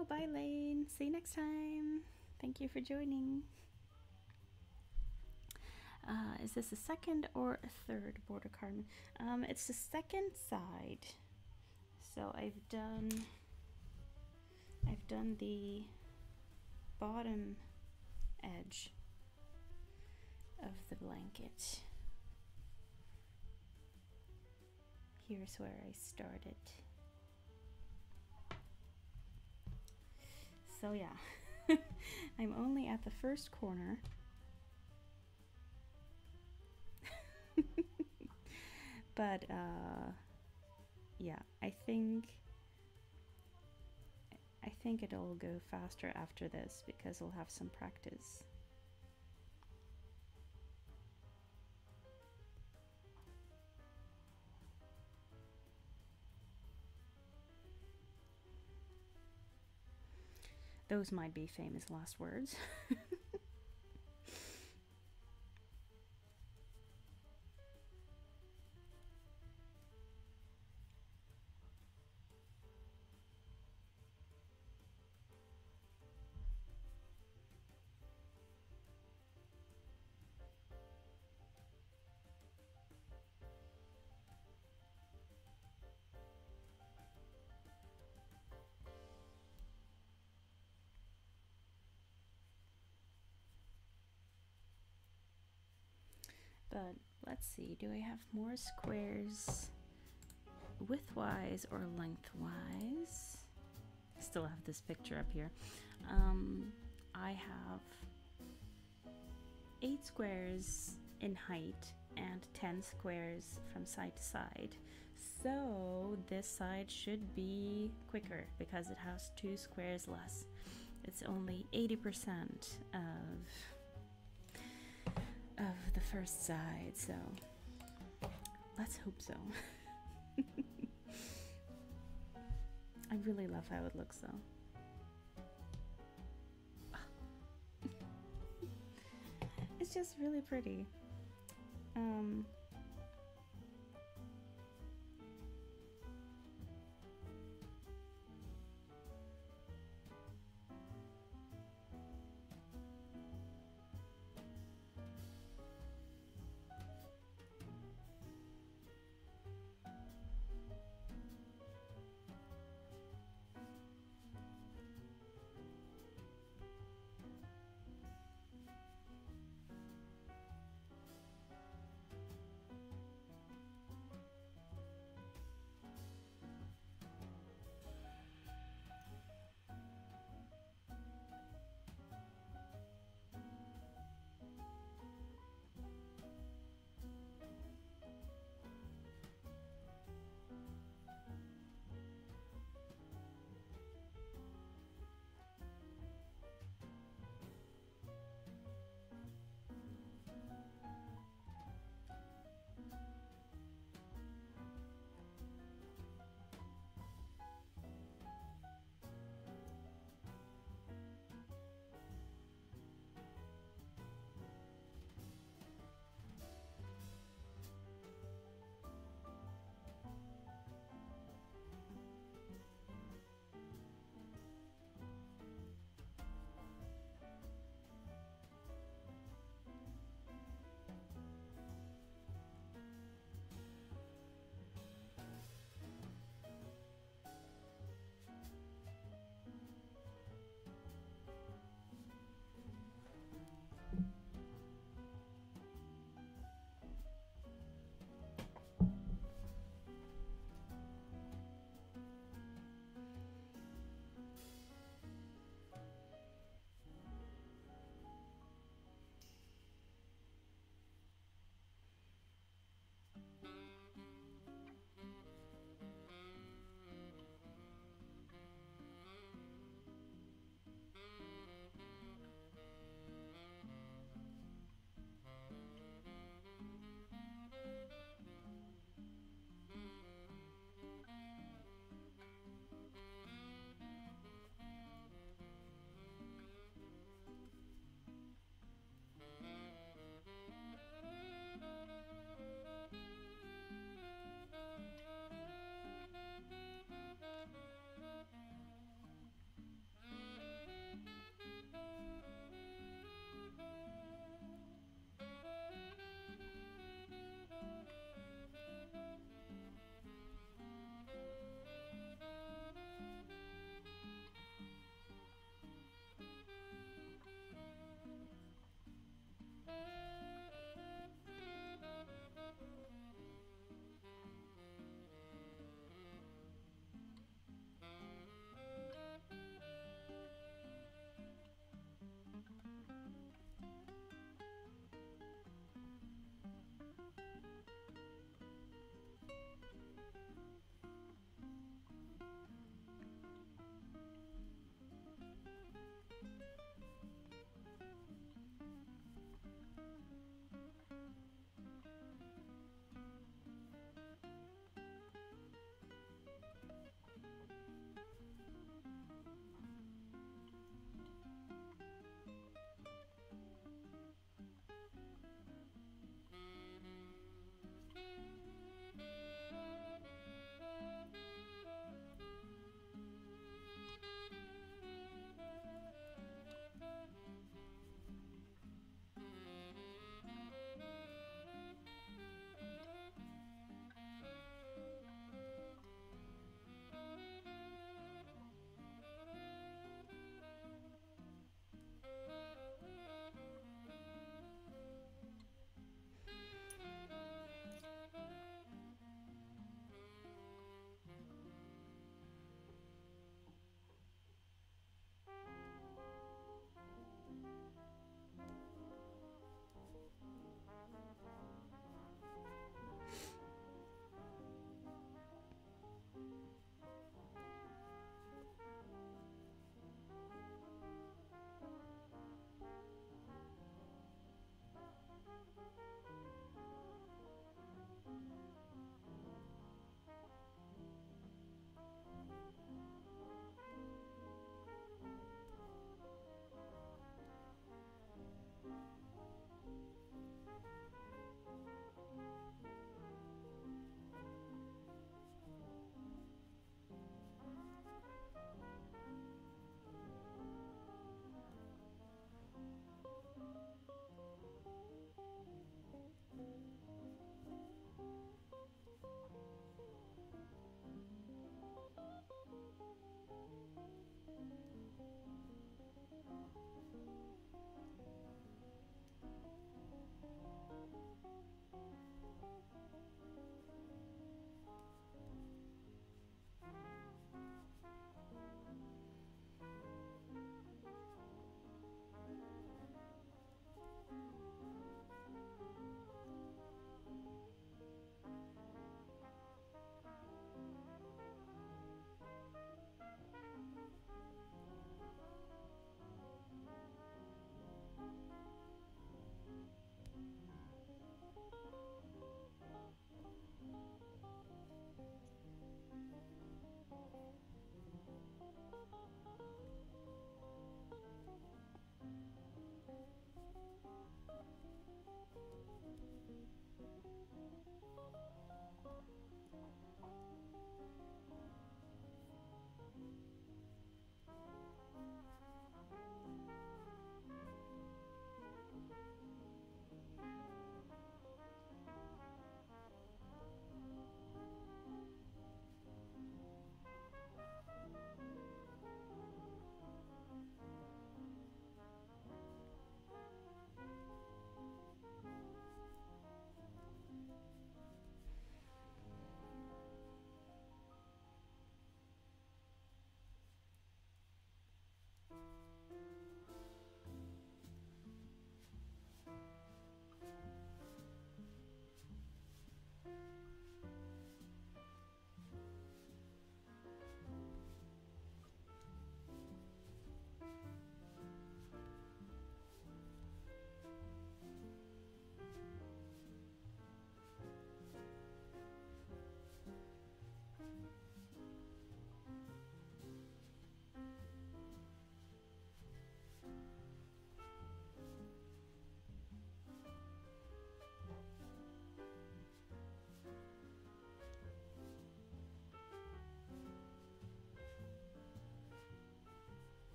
Oh, bye Lane. See you next time. Thank you for joining. Is this a second or a third border, Carmen? It's the second side. So I've done the bottom edge of the blanket. Here's where I started. So yeah, I'm only at the first corner. But yeah, I think it'll go faster after this because we'll have some practice. Those might be famous last words. But let's see, do I have more squares widthwise or lengthwise? I still have this picture up here. I have 8 squares in height and 10 squares from side to side. So this side should be quicker because it has 2 squares less. It's only 80% of the first side, so let's hope so. I really love how it looks though. It's just really pretty.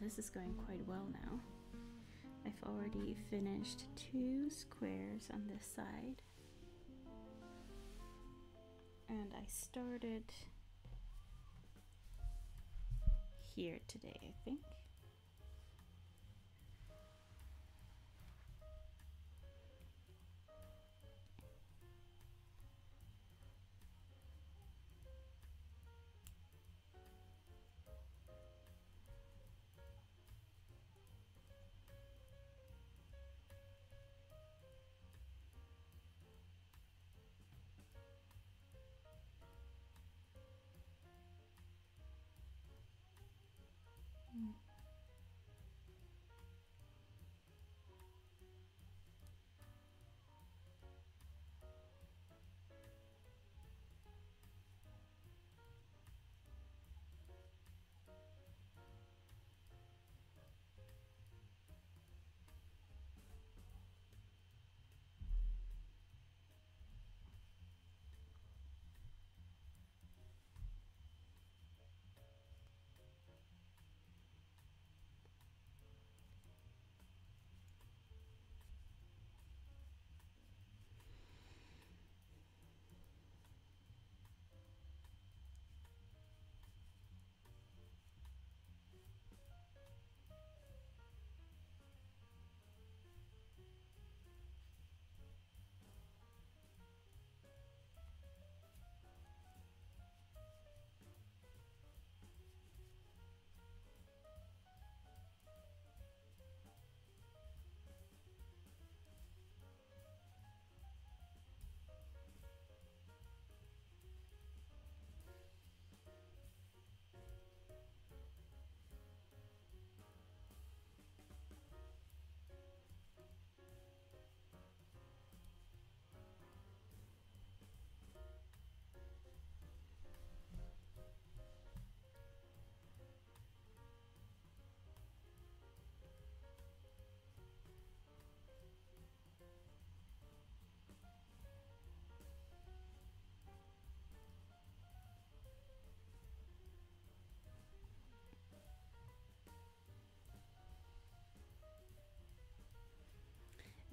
This is going quite well now. I've already finished 2 squares on this side, and I started here today, I think.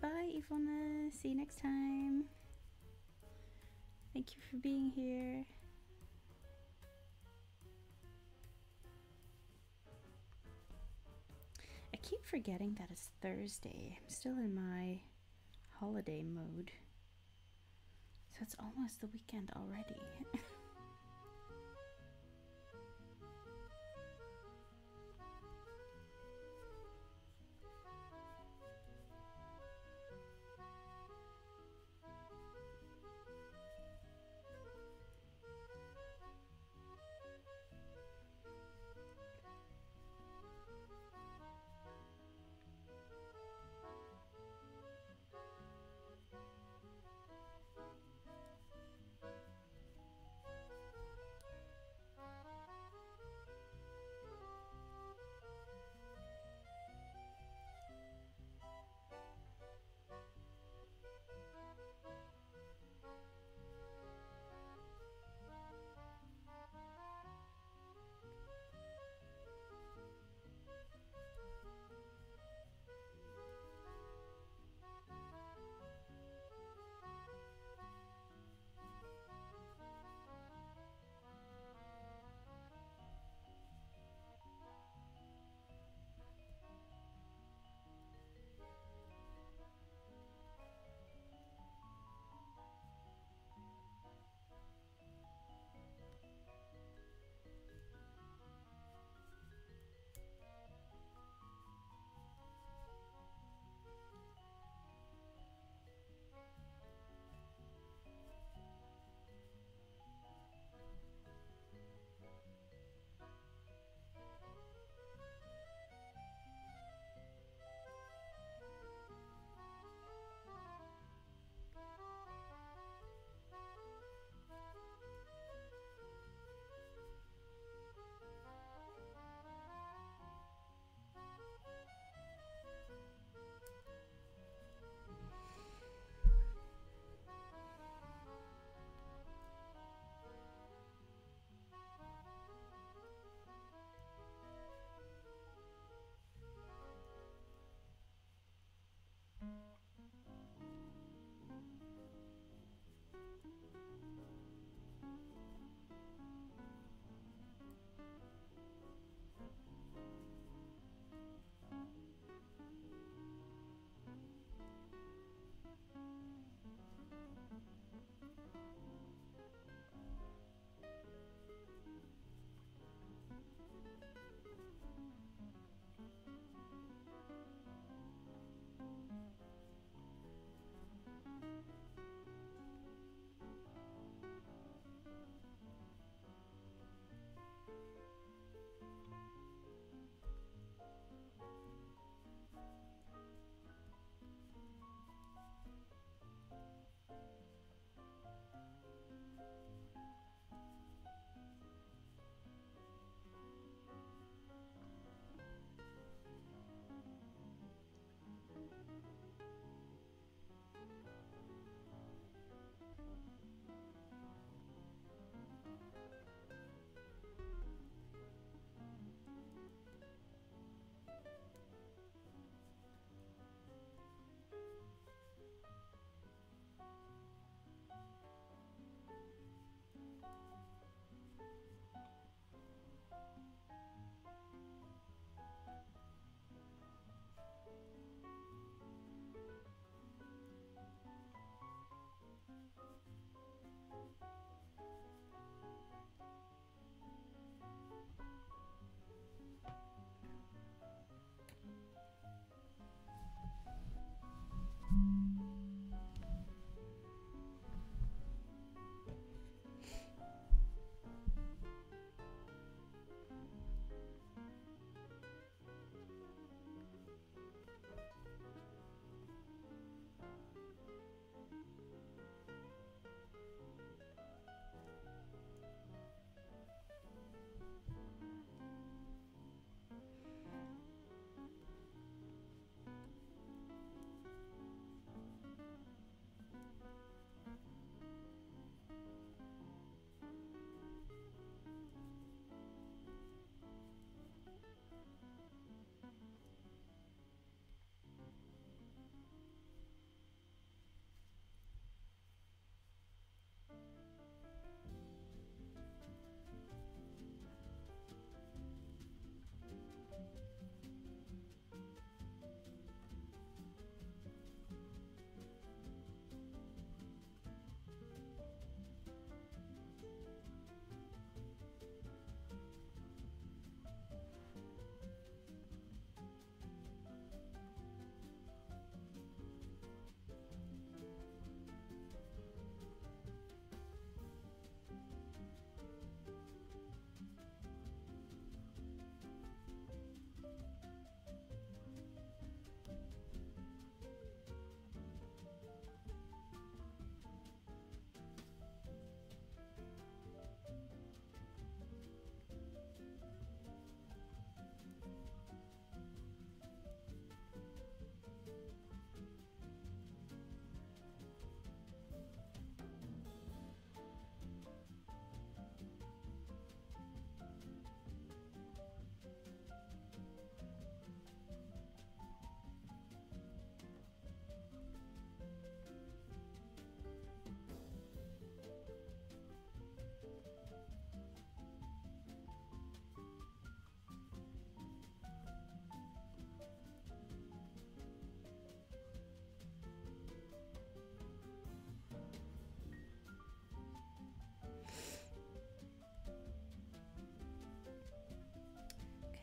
Bye, Ivana. See you next time. Thank you for being here. I keep forgetting that it's Thursday. I'm still in my holiday mode. So it's almost the weekend already.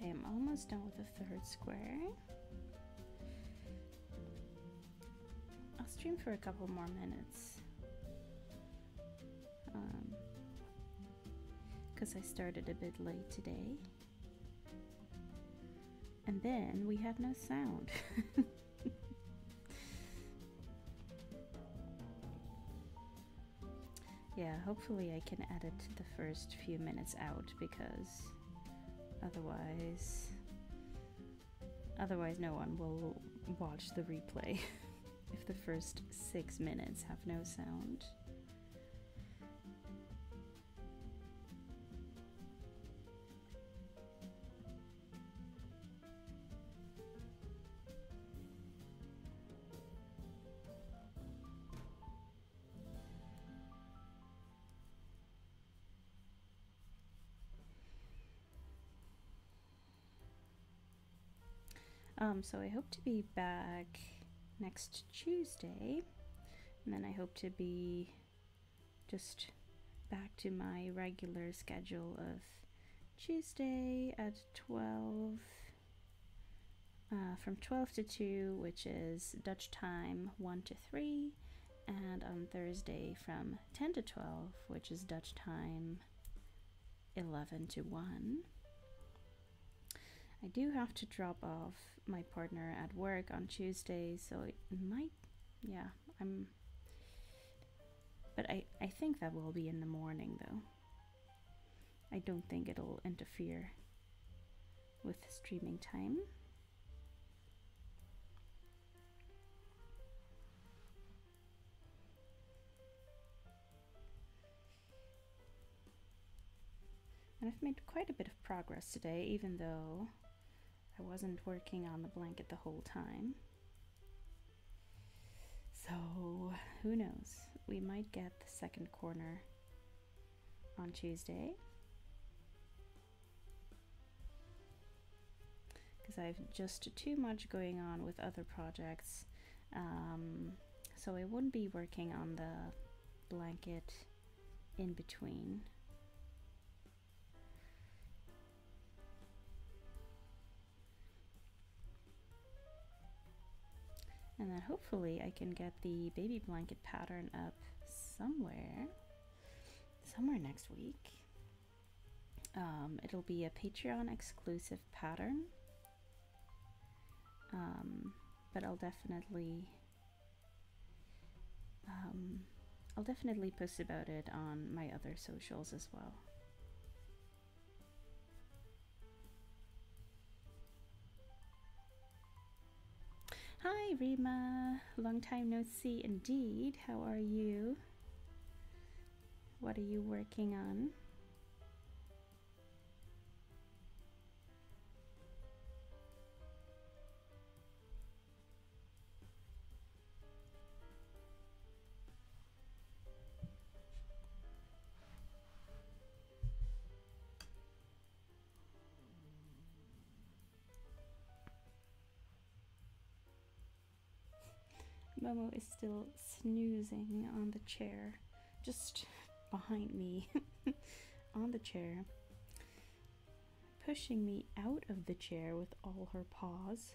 I am almost done with the third square. I'll stream for a couple more minutes because I started a bit late today, and then we have no sound. Yeah, hopefully I can edit the first few minutes out, because otherwise no one will watch the replay if the first 6 minutes have no sound. So I hope to be back next Tuesday, and then I hope to be just back to my regular schedule of Tuesday at 12, from 12 to 2, which is Dutch time 1 to 3, and on Thursday from 10 to 12, which is Dutch time 11 to 1. I do have to drop off my partner at work on Tuesday, so it might, yeah, I think that will be in the morning though. I don't think it'll interfere with streaming time. And I've made quite a bit of progress today, even though I wasn't working on the blanket the whole time. So who knows? We might get the second corner on Tuesday, because I have just too much going on with other projects, so I wouldn't be working on the blanket in between. And then hopefully I can get the baby blanket pattern up somewhere next week. It'll be a Patreon exclusive pattern. But I'll definitely post about it on my other socials as well. Hi Rima, long time no see indeed. How are you? What are you working on? Momo is still snoozing on the chair, just behind me, on the chair, pushing me out of the chair with all her paws.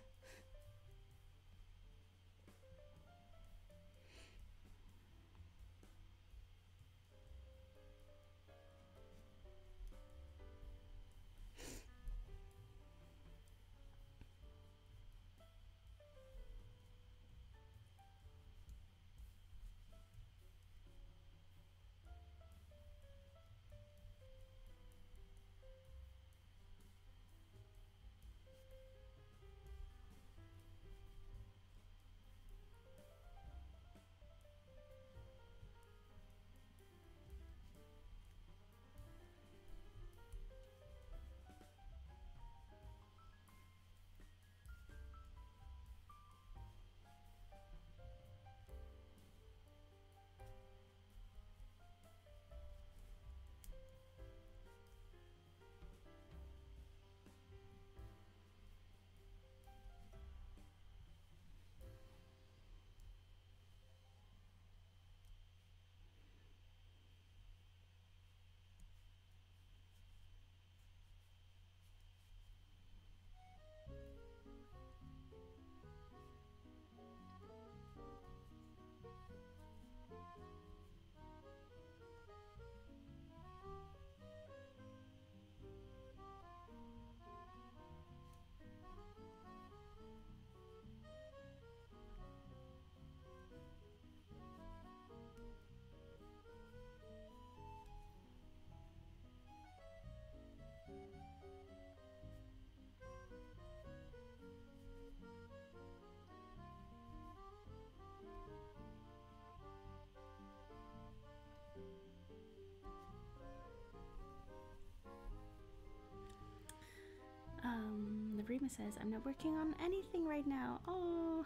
Rima says, I'm not working on anything right now. Oh,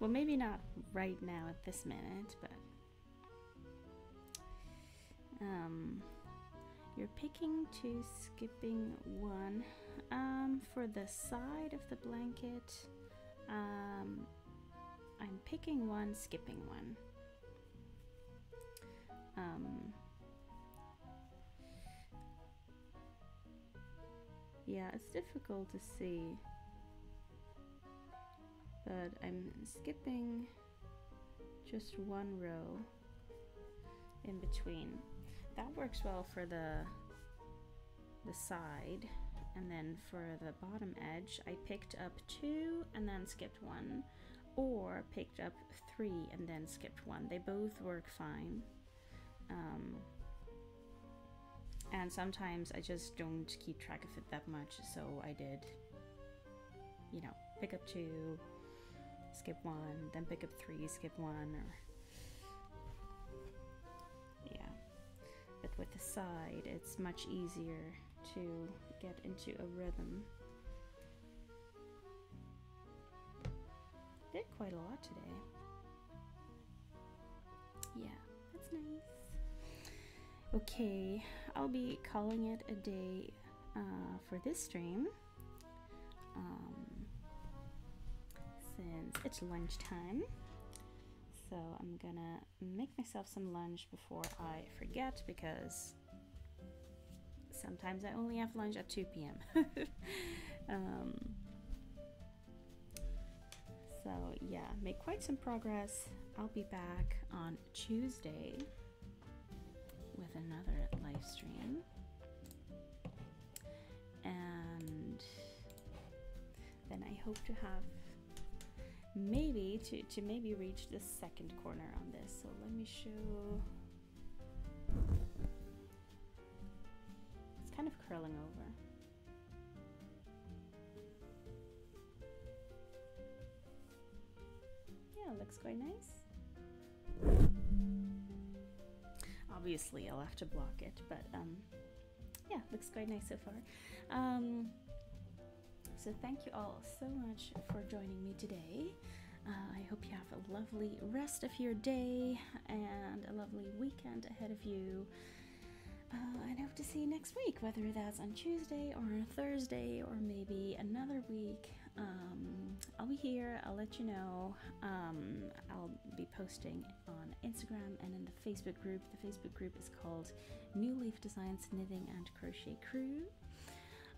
well, maybe not right now at this minute, but you're picking two, skipping one. for the side of the blanket. I'm picking one, skipping one. Yeah, it's difficult to see, but I'm skipping just one row in between. That works well for the side, and then for the bottom edge I picked up two and then skipped one, or picked up three and then skipped one. They both work fine. And sometimes I just don't keep track of it that much, so I did, you know, pick up two, skip one, then pick up three, skip one, or yeah. But with the side, it's much easier to get into a rhythm. Did quite a lot today. Yeah, that's nice. Okay, I'll be calling it a day for this stream, since it's lunchtime. So I'm gonna make myself some lunch before I forget, because sometimes I only have lunch at 2 p.m. So yeah, made quite some progress. I'll be back on Tuesday with another live stream, and then I hope to have maybe to reach the second corner on this. So let me show. It's kind of curling over. Yeah, it looks quite nice. Obviously, I'll have to block it, but yeah, looks quite nice so far. So thank you all so much for joining me today. I hope you have a lovely rest of your day and a lovely weekend ahead of you. And hope to see you next week, whether that's on Tuesday or Thursday or maybe another week. I'll be here, I'll let you know. I'll be posting on Instagram and in the Facebook group. The Facebook group is called New Leaf Designs Knitting and Crochet Crew.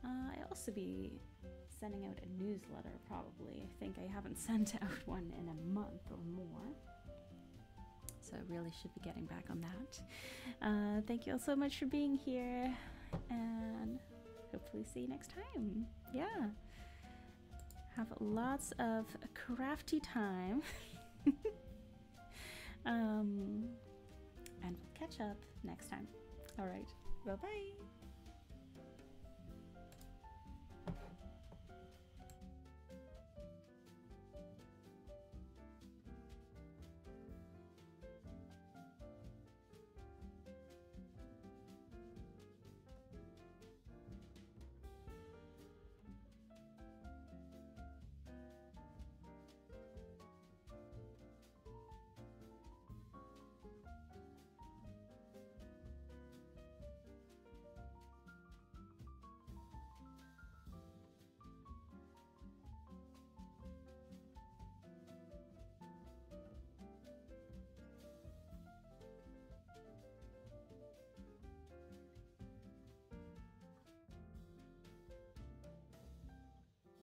I'll also be sending out a newsletter, probably. I think I haven't sent out one in a month or more, so I really should be getting back on that. Thank you all so much for being here, and hopefully see you next time. Yeah. Have lots of crafty time. And we'll catch up next time. All right, bye-bye.